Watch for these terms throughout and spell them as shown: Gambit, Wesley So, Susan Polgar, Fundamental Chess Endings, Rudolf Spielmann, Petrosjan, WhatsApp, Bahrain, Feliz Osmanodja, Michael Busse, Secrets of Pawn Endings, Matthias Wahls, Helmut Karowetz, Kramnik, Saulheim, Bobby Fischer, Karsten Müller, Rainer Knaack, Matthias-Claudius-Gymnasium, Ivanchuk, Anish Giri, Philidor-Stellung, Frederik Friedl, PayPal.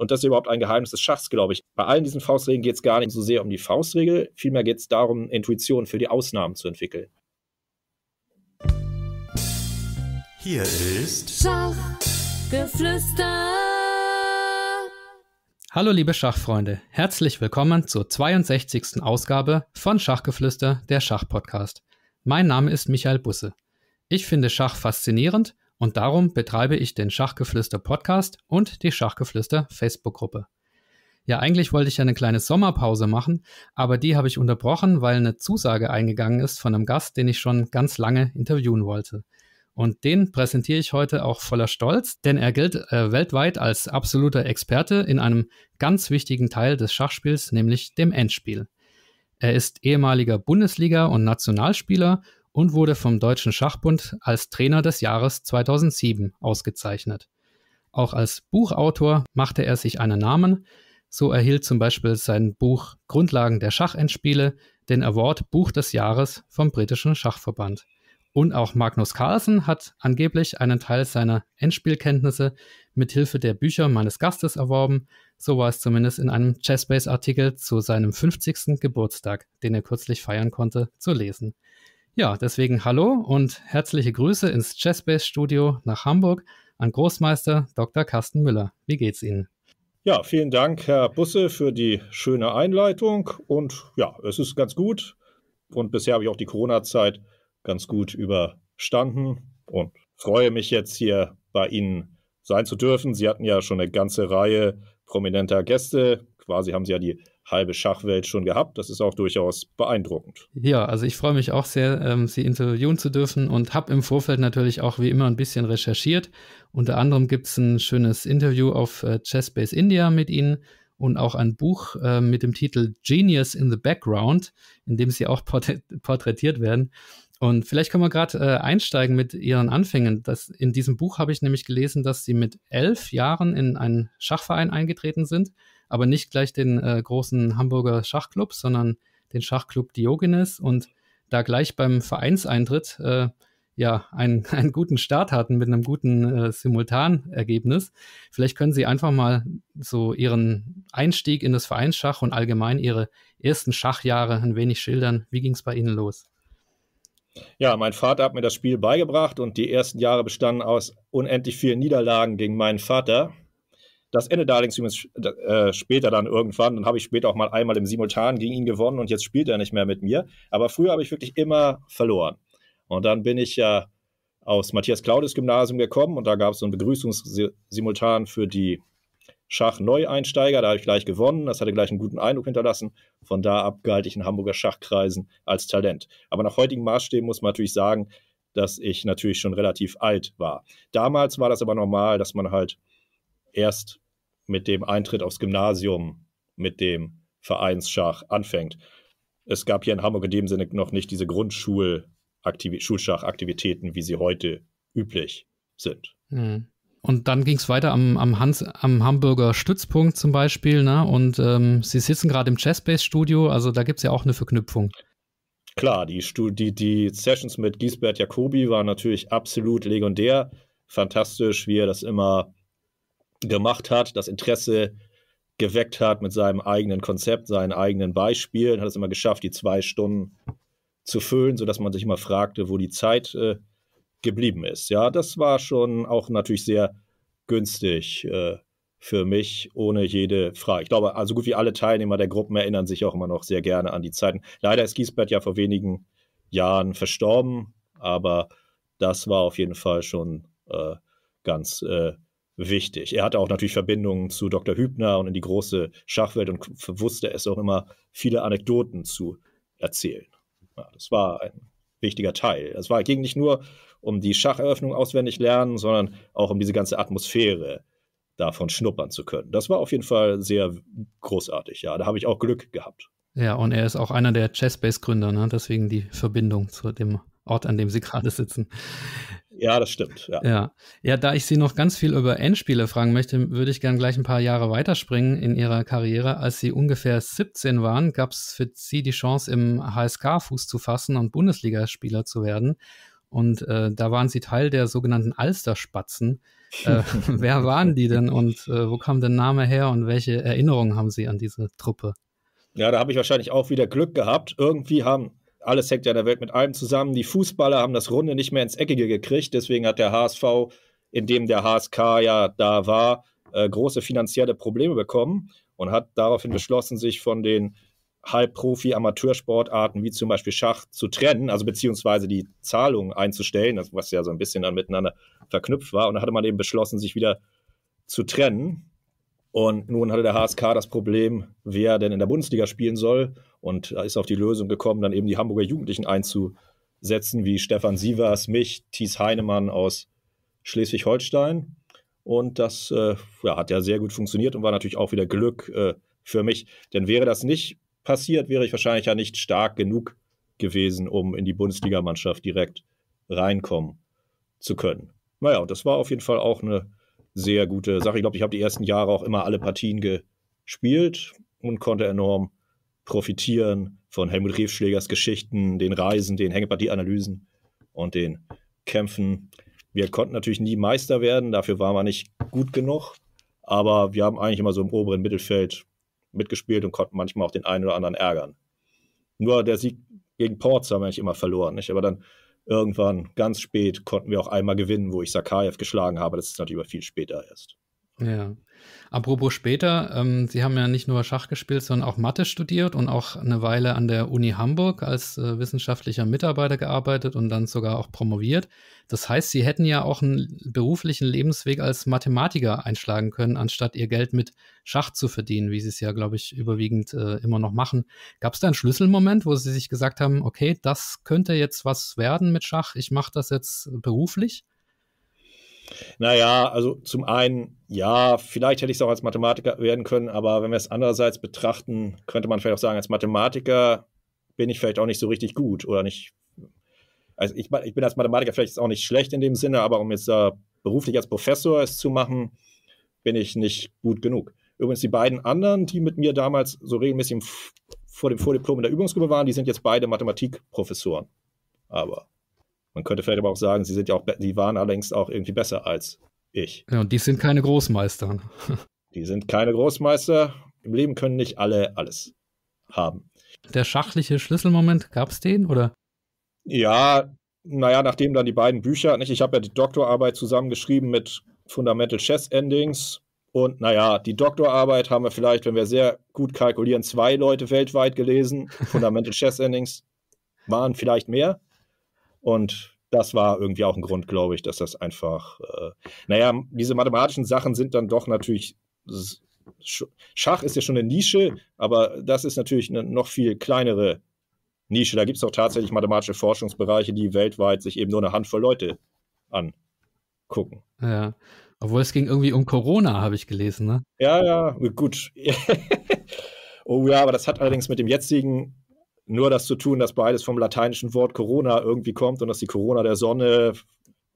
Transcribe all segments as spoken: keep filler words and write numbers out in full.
Und das ist überhaupt ein Geheimnis des Schachs, glaube ich. Bei allen diesen Faustregeln geht es gar nicht so sehr um die Faustregel, vielmehr geht es darum, Intuition für die Ausnahmen zu entwickeln. Hier ist Schachgeflüster. Hallo liebe Schachfreunde, herzlich willkommen zur zweiundsechzigsten Ausgabe von Schachgeflüster, der Schachpodcast. Mein Name ist Michael Busse. Ich finde Schach faszinierend und darum betreibe ich den Schachgeflüster Podcast und die Schachgeflüster Facebook-Gruppe. Ja, eigentlich wollte ich ja eine kleine Sommerpause machen, aber die habe ich unterbrochen, weil eine Zusage eingegangen ist von einem Gast, den ich schon ganz lange interviewen wollte. Und den präsentiere ich heute auch voller Stolz, denn er gilt äh, weltweit als absoluter Experte in einem ganz wichtigen Teil des Schachspiels, nämlich dem Endspiel. Er ist ehemaliger Bundesliga- und Nationalspieler und wurde vom Deutschen Schachbund als Trainer des Jahres zweitausendsieben ausgezeichnet. Auch als Buchautor machte er sich einen Namen. So erhielt zum Beispiel sein Buch Grundlagen der Schachendspiele den Award Buch des Jahres vom britischen Schachverband. Und auch Magnus Carlsen hat angeblich einen Teil seiner Endspielkenntnisse mithilfe der Bücher meines Gastes erworben. So war es zumindest in einem Chessbase-Artikel zu seinem fünfzigsten Geburtstag, den er kürzlich feiern konnte, zu lesen. Ja, deswegen hallo und herzliche Grüße ins Chessbase-Studio nach Hamburg an Großmeister Doktor Karsten Müller. Wie geht's Ihnen? Ja, vielen Dank, Herr Busse, für die schöne Einleitung. Und ja, es ist ganz gut. Und bisher habe ich auch die Corona-Zeit ganz gut überstanden und freue mich jetzt hier bei Ihnen sein zu dürfen. Sie hatten ja schon eine ganze Reihe prominenter Gäste. Quasi haben Sie ja die halbe Schachwelt schon gehabt. Das ist auch durchaus beeindruckend. Ja, also ich freue mich auch sehr, ähm, Sie interviewen zu dürfen und habe im Vorfeld natürlich auch wie immer ein bisschen recherchiert. Unter anderem gibt es ein schönes Interview auf äh, Chessbase India mit Ihnen. Und auch ein Buch äh, mit dem Titel Genius in the Background, in dem Sie auch porträt porträtiert werden. Und vielleicht können wir gerade äh, einsteigen mit Ihren Anfängen. Das, in diesem Buch habe ich nämlich gelesen, dass Sie mit elf Jahren in einen Schachverein eingetreten sind, aber nicht gleich den äh, großen Hamburger Schachclub, sondern den Schachclub Diogenes und da gleich beim Vereinseintritt äh, ja, einen, einen guten Start hatten mit einem guten äh, Simultanergebnis. Vielleicht können Sie einfach mal so Ihren Einstieg in das Vereinsschach und allgemein Ihre ersten Schachjahre ein wenig schildern. Wie ging es bei Ihnen los? Ja, mein Vater hat mir das Spiel beigebracht und die ersten Jahre bestanden aus unendlich vielen Niederlagen gegen meinen Vater. Das endet allerdings äh, später dann irgendwann. Dann habe ich später auch mal einmal im Simultan gegen ihn gewonnen und jetzt spielt er nicht mehr mit mir. Aber früher habe ich wirklich immer verloren. Und dann bin ich ja aus Matthias-Claudius-Gymnasium gekommen und da gab es so ein Begrüßungssimultan für die Schachneueinsteiger. Da habe ich gleich gewonnen. Das hatte gleich einen guten Eindruck hinterlassen. Von da ab galt ich in Hamburger Schachkreisen als Talent. Aber nach heutigen Maßstäben muss man natürlich sagen, dass ich natürlich schon relativ alt war. Damals war das aber normal, dass man halt erst mit dem Eintritt aufs Gymnasium mit dem Vereinsschach anfängt. Es gab hier in Hamburg in dem Sinne noch nicht diese Grundschul- Schulschachaktivitäten, wie sie heute üblich sind. Und dann ging es weiter am, am, Hans, am Hamburger Stützpunkt zum Beispiel, ne? Und ähm, Sie sitzen gerade im Chessbase-Studio, also da gibt es ja auch eine Verknüpfung. Klar, die, die, die Sessions mit Gisbert Jacobi waren natürlich absolut legendär, fantastisch, wie er das immer gemacht hat, das Interesse geweckt hat mit seinem eigenen Konzept, seinen eigenen Beispielen, hat es immer geschafft, die zwei Stunden zu füllen, sodass man sich immer fragte, wo die Zeit äh, geblieben ist. Ja, das war schon auch natürlich sehr günstig äh, für mich, ohne jede Frage. Ich glaube, also gut wie alle Teilnehmer der Gruppen erinnern sich auch immer noch sehr gerne an die Zeiten. Leider ist Gisbert ja vor wenigen Jahren verstorben, aber das war auf jeden Fall schon äh, ganz äh, wichtig. Er hatte auch natürlich Verbindungen zu Doktor Hübner und in die große Schachwelt und wusste es auch immer, viele Anekdoten zu erzählen. Ja, das war ein wichtiger Teil. Es ging nicht nur um die Schacheröffnung auswendig lernen, sondern auch um diese ganze Atmosphäre davon schnuppern zu können. Das war auf jeden Fall sehr großartig. Ja, da habe ich auch Glück gehabt. Ja, und er ist auch einer der Chessbase-Gründer, ne? Deswegen die Verbindung zu dem Ort, an dem Sie gerade sitzen. Ja, das stimmt. Ja. Ja. Ja, da ich Sie noch ganz viel über Endspiele fragen möchte, würde ich gerne gleich ein paar Jahre weiterspringen in Ihrer Karriere. Als Sie ungefähr siebzehn waren, gab es für Sie die Chance, im H S K Fuß zu fassen und Bundesligaspieler zu werden. Und äh, da waren sie Teil der sogenannten Alsterspatzen. Äh, wer waren die denn und äh, wo kam der Name her und welche Erinnerungen haben Sie an diese Truppe? Ja, da habe ich wahrscheinlich auch wieder Glück gehabt. Irgendwie haben, alles hängt ja in der Welt mit allem zusammen, die Fußballer haben das Runde nicht mehr ins Eckige gekriegt. Deswegen hat der H S V, in dem der H S K ja da war, äh, große finanzielle Probleme bekommen und hat daraufhin beschlossen, sich von den Halbprofi-Amateursportarten wie zum Beispiel Schach zu trennen, also beziehungsweise die Zahlungen einzustellen, was ja so ein bisschen dann miteinander verknüpft war. Und da hatte man eben beschlossen, sich wieder zu trennen. Und nun hatte der H S K das Problem, wer denn in der Bundesliga spielen soll. Und da ist auf die Lösung gekommen, dann eben die Hamburger Jugendlichen einzusetzen, wie Stefan Sievers, mich, Thies Heinemann aus Schleswig-Holstein. Und das äh, ja, hat ja sehr gut funktioniert und war natürlich auch wieder Glück äh, für mich. Denn wäre das nicht passiert, wäre ich wahrscheinlich ja nicht stark genug gewesen, um in die Bundesligamannschaft direkt reinkommen zu können. Naja, und das war auf jeden Fall auch eine sehr gute Sache. Ich glaube, ich habe die ersten Jahre auch immer alle Partien gespielt und konnte enorm profitieren von Helmut Reefschlägers Geschichten, den Reisen, den Hängepartieanalysen und den Kämpfen. Wir konnten natürlich nie Meister werden, dafür waren wir nicht gut genug, aber wir haben eigentlich immer so im oberen Mittelfeld mitgespielt und konnten manchmal auch den einen oder anderen ärgern. Nur der Sieg gegen Ports haben wir nicht immer verloren, nicht? Aber dann irgendwann ganz spät konnten wir auch einmal gewinnen, wo ich Sakaev geschlagen habe. Das ist natürlich viel später erst. Ja. Apropos später, ähm, Sie haben ja nicht nur Schach gespielt, sondern auch Mathe studiert und auch eine Weile an der Uni Hamburg als äh, wissenschaftlicher Mitarbeiter gearbeitet und dann sogar auch promoviert. Das heißt, Sie hätten ja auch einen beruflichen Lebensweg als Mathematiker einschlagen können, anstatt Ihr Geld mit Schach zu verdienen, wie Sie es ja, glaube ich, überwiegend äh, immer noch machen. Gab es da einen Schlüsselmoment, wo Sie sich gesagt haben, okay, das könnte jetzt was werden mit Schach, ich mache das jetzt beruflich? Naja, also zum einen, ja, vielleicht hätte ich es auch als Mathematiker werden können, aber wenn wir es andererseits betrachten, könnte man vielleicht auch sagen, als Mathematiker bin ich vielleicht auch nicht so richtig gut oder nicht, also ich, ich bin als Mathematiker vielleicht auch nicht schlecht in dem Sinne, aber um jetzt da beruflich als Professor es zu machen, bin ich nicht gut genug. Übrigens die beiden anderen, die mit mir damals so regelmäßig im, vor dem Vordiplom in der Übungsgruppe waren, die sind jetzt beide Mathematikprofessoren, aber man könnte vielleicht aber auch sagen, sie sind ja auch, die waren allerdings auch irgendwie besser als ich. Ja, und die sind keine Großmeister. Die sind keine Großmeister. Im Leben können nicht alle alles haben. Der schachliche Schlüsselmoment, gab es den, oder? Ja, naja, nachdem dann die beiden Bücher, nicht? Ich habe ja die Doktorarbeit zusammengeschrieben mit Fundamental Chess Endings. Und naja, die Doktorarbeit haben wir vielleicht, wenn wir sehr gut kalkulieren, zwei Leute weltweit gelesen. Fundamental Chess Endings waren vielleicht mehr. Und das war irgendwie auch ein Grund, glaube ich, dass das einfach, äh, naja, diese mathematischen Sachen sind dann doch natürlich, Schach ist ja schon eine Nische, aber das ist natürlich eine noch viel kleinere Nische. Da gibt es auch tatsächlich mathematische Forschungsbereiche, die weltweit sich eben nur eine Handvoll Leute angucken. Ja, obwohl es ging irgendwie um Corona, habe ich gelesen, ne? Ja, ja, gut. Oh ja, aber das hat allerdings mit dem jetzigen nur das zu tun, dass beides vom lateinischen Wort Corona irgendwie kommt und dass die Corona der Sonne,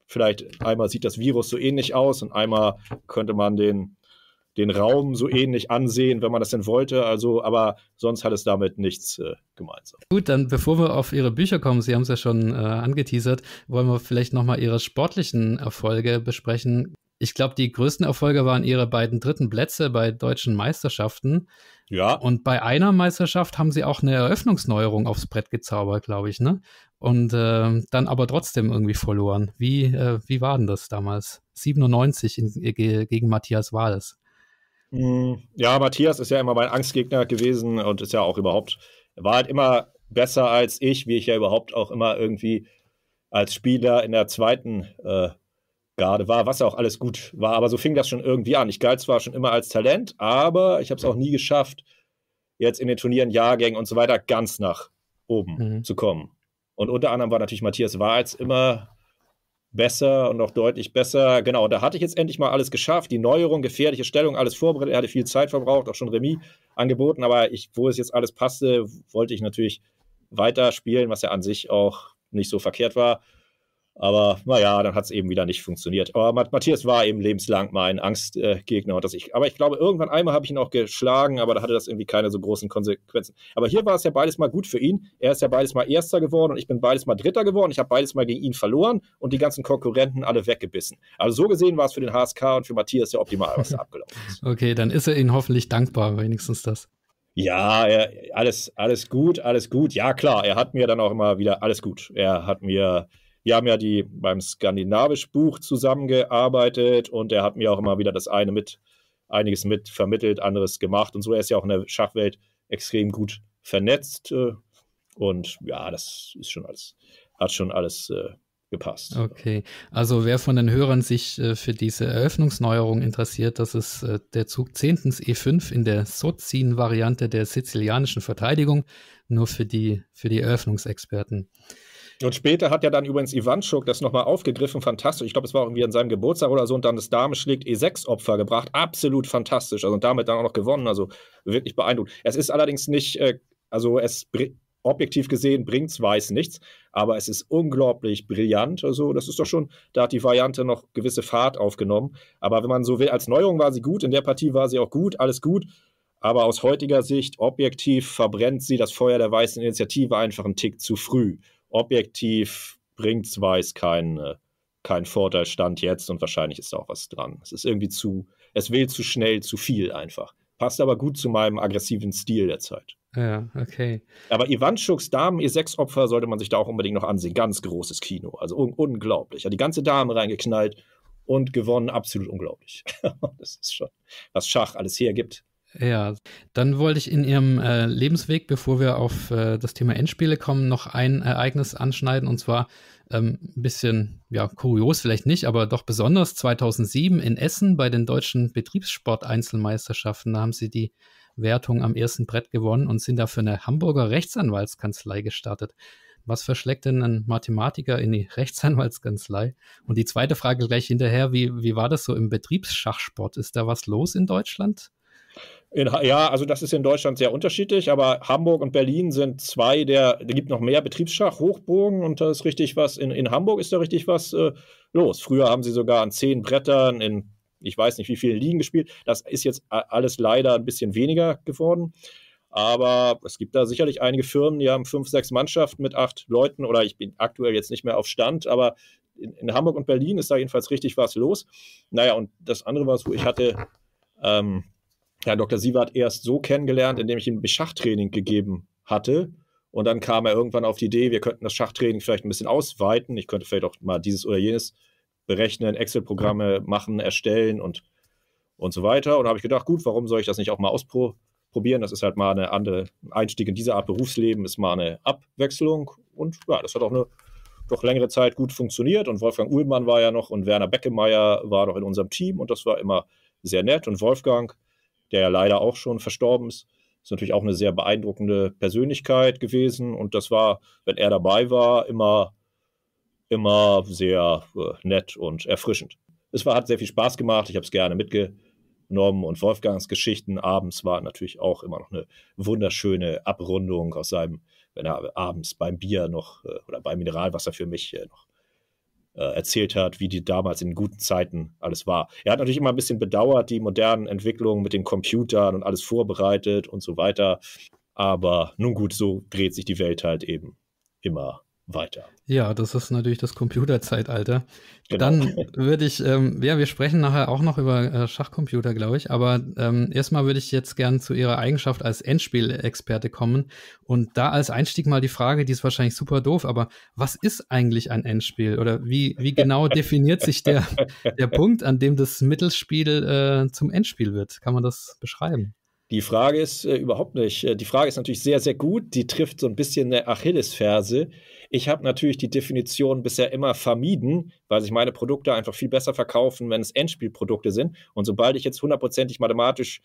vielleicht einmal sieht das Virus so ähnlich aus und einmal könnte man den, den Raum so ähnlich ansehen, wenn man das denn wollte. Also, aber sonst hat es damit nichts äh, gemeinsam. Gut, dann bevor wir auf Ihre Bücher kommen, Sie haben es ja schon äh, angeteasert, wollen wir vielleicht nochmal Ihre sportlichen Erfolge besprechen. Ich glaube, die größten Erfolge waren Ihre beiden dritten Plätze bei deutschen Meisterschaften. Ja. Und bei einer Meisterschaft haben Sie auch eine Eröffnungsneuerung aufs Brett gezaubert, glaube ich, ne? Und äh, dann aber trotzdem irgendwie verloren. Wie, äh, wie war denn das damals? siebenundneunzig in, gegen Matthias Wahls. Ja, Matthias ist ja immer mein Angstgegner gewesen und ist ja auch überhaupt, war halt immer besser als ich, wie ich ja überhaupt auch immer irgendwie als Spieler in der zweiten äh, Garde war, was auch alles gut war, aber so fing das schon irgendwie an. Ich galt zwar schon immer als Talent, aber ich habe es auch nie geschafft, jetzt in den Turnieren, Jahrgängen und so weiter ganz nach oben mhm. zu kommen. Und unter anderem war natürlich Matthias Wahls immer besser und auch deutlich besser. Genau, da hatte ich jetzt endlich mal alles geschafft, die Neuerung, gefährliche Stellung, alles vorbereitet. Er hatte viel Zeit verbraucht, auch schon Remis angeboten, aber ich, wo es jetzt alles passte, wollte ich natürlich weiter spielen, was ja an sich auch nicht so verkehrt war. Aber naja, dann hat es eben wieder nicht funktioniert. Aber Matthias war eben lebenslang mein Angstgegner. Äh, und das ich, aber ich glaube, irgendwann einmal habe ich ihn auch geschlagen, aber da hatte das irgendwie keine so großen Konsequenzen. Aber hier war es ja beides mal gut für ihn. Er ist ja beides mal Erster geworden und ich bin beides mal Dritter geworden. Ich habe beides mal gegen ihn verloren und die ganzen Konkurrenten alle weggebissen. Also so gesehen war es für den H S K und für Matthias ja optimal, was da abgelaufen ist. Okay, dann ist er Ihnen hoffentlich dankbar, wenigstens das. Ja, er, alles, alles gut, alles gut. Ja, klar, er hat mir dann auch immer wieder alles gut. Er hat mir... Wir haben ja die, beim Skandinavisch-Buch zusammengearbeitet und er hat mir auch immer wieder das eine mit, einiges mit vermittelt, anderes gemacht und so. Er ist ja auch in der Schachwelt extrem gut vernetzt und ja, das ist schon alles, hat schon alles äh, gepasst. Okay, also wer von den Hörern sich äh, für diese Eröffnungsneuerung interessiert, das ist äh, der Zug zehntens E fünf in der Sozin-Variante der Sizilianischen Verteidigung, nur für die, für die Eröffnungsexperten. Und später hat ja dann übrigens Ivanchuk das nochmal aufgegriffen, fantastisch. Ich glaube, es war irgendwie an seinem Geburtstag oder so und dann das Dame schlägt E sechs-Opfer gebracht. Absolut fantastisch. Also und damit dann auch noch gewonnen. Also wirklich beeindruckend. Es ist allerdings nicht, äh, also es objektiv gesehen bringt es weiß nichts, aber es ist unglaublich brillant. Also das ist doch schon, da hat die Variante noch gewisse Fahrt aufgenommen. Aber wenn man so will, als Neuerung war sie gut, in der Partie war sie auch gut, alles gut. Aber aus heutiger Sicht, objektiv verbrennt sie das Feuer der weißen Initiative einfach einen Tick zu früh. Objektiv bringt es weiß keinen kein Vorteil, Stand jetzt, und wahrscheinlich ist da auch was dran. Es ist irgendwie zu, es will zu schnell, zu viel einfach. Passt aber gut zu meinem aggressiven Stil der Zeit. Ja, okay. Aber Ivanchuks Damen E sechs-Opfer sollte man sich da auch unbedingt noch ansehen. Ganz großes Kino, also un unglaublich. Er hat die ganze Dame reingeknallt und gewonnen, absolut unglaublich. Das ist schon, was Schach alles hergibt. Ja, dann wollte ich in Ihrem äh, Lebensweg, bevor wir auf äh, das Thema Endspiele kommen, noch ein Ereignis anschneiden, und zwar ähm, ein bisschen, ja, kurios vielleicht nicht, aber doch besonders zweitausendsieben in Essen bei den deutschen Betriebssport-Einzelmeisterschaften. Da haben Sie die Wertung am ersten Brett gewonnen und sind dafür eine Hamburger Rechtsanwaltskanzlei gestartet. Was verschlägt denn ein Mathematiker in die Rechtsanwaltskanzlei? Und die zweite Frage gleich hinterher, wie, wie war das so im Betriebsschachsport? Ist da was los in Deutschland? In, ja, also das ist in Deutschland sehr unterschiedlich, aber Hamburg und Berlin sind zwei der, da gibt noch mehr Betriebsschach, Hochburgen, und da ist richtig was, in, in Hamburg ist da richtig was äh, los. Früher haben sie sogar an zehn Brettern in, ich weiß nicht wie vielen Ligen gespielt, das ist jetzt alles leider ein bisschen weniger geworden, aber es gibt da sicherlich einige Firmen, die haben fünf, sechs Mannschaften mit acht Leuten, oder ich bin aktuell jetzt nicht mehr auf Stand, aber in, in Hamburg und Berlin ist da jedenfalls richtig was los. Naja, und das andere war es, wo ich hatte, ähm, Herr Doktor Sievert erst so kennengelernt, indem ich ihm Schachtraining gegeben hatte. Und dann kam er irgendwann auf die Idee, wir könnten das Schachtraining vielleicht ein bisschen ausweiten. Ich könnte vielleicht auch mal dieses oder jenes berechnen, Excel-Programme machen, erstellen und, und so weiter. Und da habe ich gedacht, gut, warum soll ich das nicht auch mal ausprobieren? Das ist halt mal eine andere, ein Einstieg in diese Art Berufsleben, ist mal eine Abwechslung. Und ja, das hat auch eine doch längere Zeit gut funktioniert. Und Wolfgang Uhlmann war ja noch und Werner Beckemeyer war noch in unserem Team. Und das war immer sehr nett. Und Wolfgang, der ja leider auch schon verstorben ist, ist natürlich auch eine sehr beeindruckende Persönlichkeit gewesen. Und das war, wenn er dabei war, immer, immer sehr äh, nett und erfrischend. Es war, hat sehr viel Spaß gemacht, ich habe es gerne mitgenommen. Und Wolfgangs Geschichten abends war natürlich auch immer noch eine wunderschöne Abrundung aus seinem, wenn er abends beim Bier noch äh, oder beim Mineralwasser für mich äh, noch erzählt hat, wie die damals in guten Zeiten alles war. Er hat natürlich immer ein bisschen bedauert, die modernen Entwicklungen mit den Computern und alles vorbereitet und so weiter. Aber nun gut, so dreht sich die Welt halt eben immer weiter. Ja, das ist natürlich das Computerzeitalter. Genau. Dann würde ich, ähm, ja, wir sprechen nachher auch noch über äh, Schachcomputer, glaube ich, aber ähm, erstmal würde ich jetzt gern zu Ihrer Eigenschaft als Endspielexperte kommen und da als Einstieg mal die Frage, die ist wahrscheinlich super doof, aber was ist eigentlich ein Endspiel oder wie, wie genau definiert sich der, der Punkt, an dem das Mittelspiel äh, zum Endspiel wird? Kann man das beschreiben? Die Frage ist äh, überhaupt nicht. Die Frage ist natürlich sehr, sehr gut. Die trifft so ein bisschen eine Achillesferse. Ich habe natürlich die Definition bisher immer vermieden, weil sich meine Produkte einfach viel besser verkaufen, wenn es Endspielprodukte sind. Und sobald ich jetzt hundertprozentig mathematisch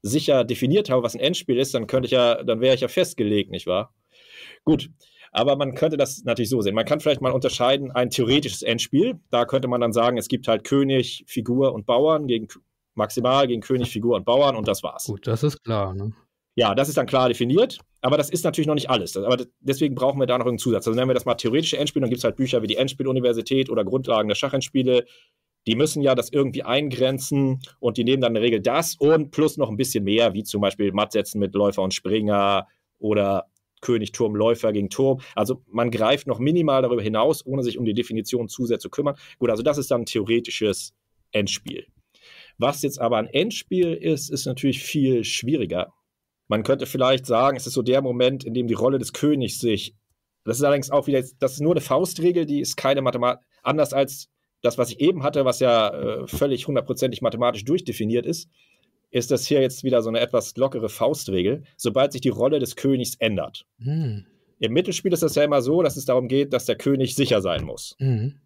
sicher definiert habe, was ein Endspiel ist, dann könnte ich ja, dann wäre ich ja festgelegt, nicht wahr? Gut. Aber man könnte das natürlich so sehen. Man kann vielleicht mal unterscheiden, ein theoretisches Endspiel. Da könnte man dann sagen, es gibt halt König, Figur und Bauern gegen maximal gegen König, Figur und Bauern und das war's. Gut, das ist klar, ne? Ja, das ist dann klar definiert. Aber das ist natürlich noch nicht alles. Das, aber deswegen brauchen wir da noch einen Zusatz. Also nennen wir das mal theoretische Endspiele, dann gibt es halt Bücher wie die Endspieluniversität oder Grundlagen der Schachendspiele. Die müssen ja das irgendwie eingrenzen und die nehmen dann in der Regel das und plus noch ein bisschen mehr, wie zum Beispiel Mattsetzen mit Läufer und Springer oder König, Turm, Läufer gegen Turm. Also man greift noch minimal darüber hinaus, ohne sich um die Definition zu sehr zu kümmern. Gut, also das ist dann ein theoretisches Endspiel. Was jetzt aber ein Endspiel ist, ist natürlich viel schwieriger. Man könnte vielleicht sagen, es ist so der Moment, in dem die Rolle des Königs sich, das ist allerdings auch wieder, das ist nur eine Faustregel, die ist keine Mathematik, anders als das, was ich eben hatte, was ja äh, völlig hundertprozentig mathematisch durchdefiniert ist, ist das hier jetzt wieder so eine etwas lockere Faustregel, sobald sich die Rolle des Königs ändert. Mhm. Im Mittelspiel ist das ja immer so, dass es darum geht, dass der König sicher sein muss. Mhm.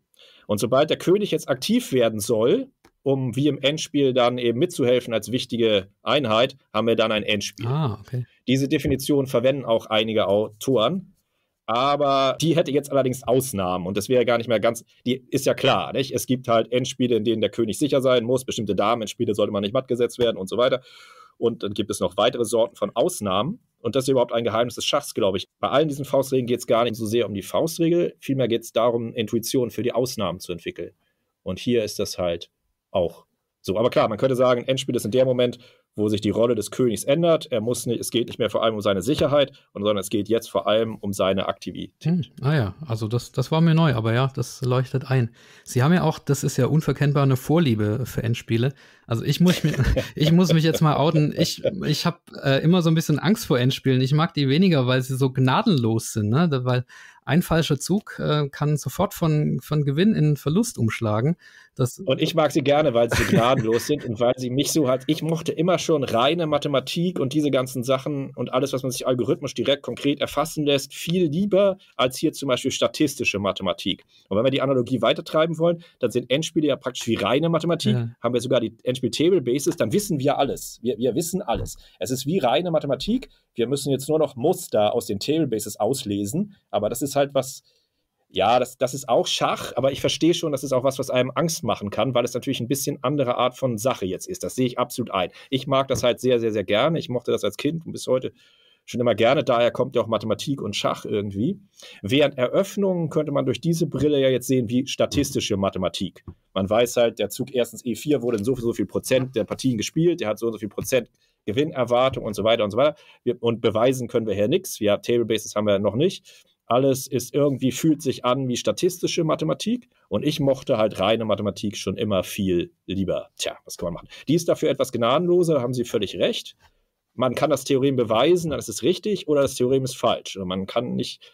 Und sobald der König jetzt aktiv werden soll, um wie im Endspiel dann eben mitzuhelfen als wichtige Einheit, haben wir dann ein Endspiel. Ah, okay. Diese Definition verwenden auch einige Autoren. Aber die hätte jetzt allerdings Ausnahmen und das wäre gar nicht mehr ganz, die ist ja klar, nicht? Es gibt halt Endspiele, in denen der König sicher sein muss, bestimmte Damenendspiele sollte man nicht matt gesetzt werden und so weiter. Und dann gibt es noch weitere Sorten von Ausnahmen und das ist überhaupt ein Geheimnis des Schachs, glaube ich. Bei allen diesen Faustregeln geht es gar nicht so sehr um die Faustregel, vielmehr geht es darum, Intuition für die Ausnahmen zu entwickeln. Und hier ist das halt auch so. Aber klar, man könnte sagen, Endspiel ist in der Moment, wo sich die Rolle des Königs ändert. Er muss nicht, es geht nicht mehr vor allem um seine Sicherheit, sondern es geht jetzt vor allem um seine Aktivität. Hm, ah ja, also das, das war mir neu, aber ja, das leuchtet ein. Sie haben ja auch, das ist ja unverkennbar, eine Vorliebe für Endspiele. Also ich muss, mir, ich muss mich jetzt mal outen. Ich, ich habe äh, immer so ein bisschen Angst vor Endspielen. Ich mag die weniger, weil sie so gnadenlos sind, ne? Weil ein falscher Zug äh, kann sofort von, von Gewinn in Verlust umschlagen. Das und ich mag sie gerne, weil sie gnadenlos sind und weil sie mich so halt, ich mochte immer schon reine Mathematik und diese ganzen Sachen und alles, was man sich algorithmisch direkt konkret erfassen lässt, viel lieber als hier zum Beispiel statistische Mathematik. Und wenn wir die Analogie weitertreiben wollen, dann sind Endspiele ja praktisch wie reine Mathematik. Ja. Haben wir sogar die Endspiel-Table-Bases, dann wissen wir alles. Wir, wir wissen alles. Es ist wie reine Mathematik. Wir müssen jetzt nur noch Muster aus den Table-Bases auslesen, aber das ist halt was, ja, das, das ist auch Schach, aber ich verstehe schon, das ist auch was, was einem Angst machen kann, weil es natürlich ein bisschen andere Art von Sache jetzt ist. Das sehe ich absolut ein. Ich mag das halt sehr, sehr, sehr gerne. Ich mochte das als Kind und bis heute schon immer gerne. Daher kommt ja auch Mathematik und Schach irgendwie. Während Eröffnungen könnte man durch diese Brille ja jetzt sehen wie statistische Mathematik. Man weiß halt, der Zug erstens E vier wurde in so viel, so viel Prozent der Partien gespielt, der hat so und so viel Prozent Gewinnerwartung und so weiter und so weiter. Wir, und beweisen können wir hier nichts. Ja, Table-Bases haben wir noch nicht. Alles ist irgendwie, fühlt sich an wie statistische Mathematik und ich mochte halt reine Mathematik schon immer viel lieber. Tja, was kann man machen? Die ist dafür etwas gnadenloser, da haben Sie völlig recht. Man kann das Theorem beweisen, dann ist es richtig oder das Theorem ist falsch. Und man kann nicht,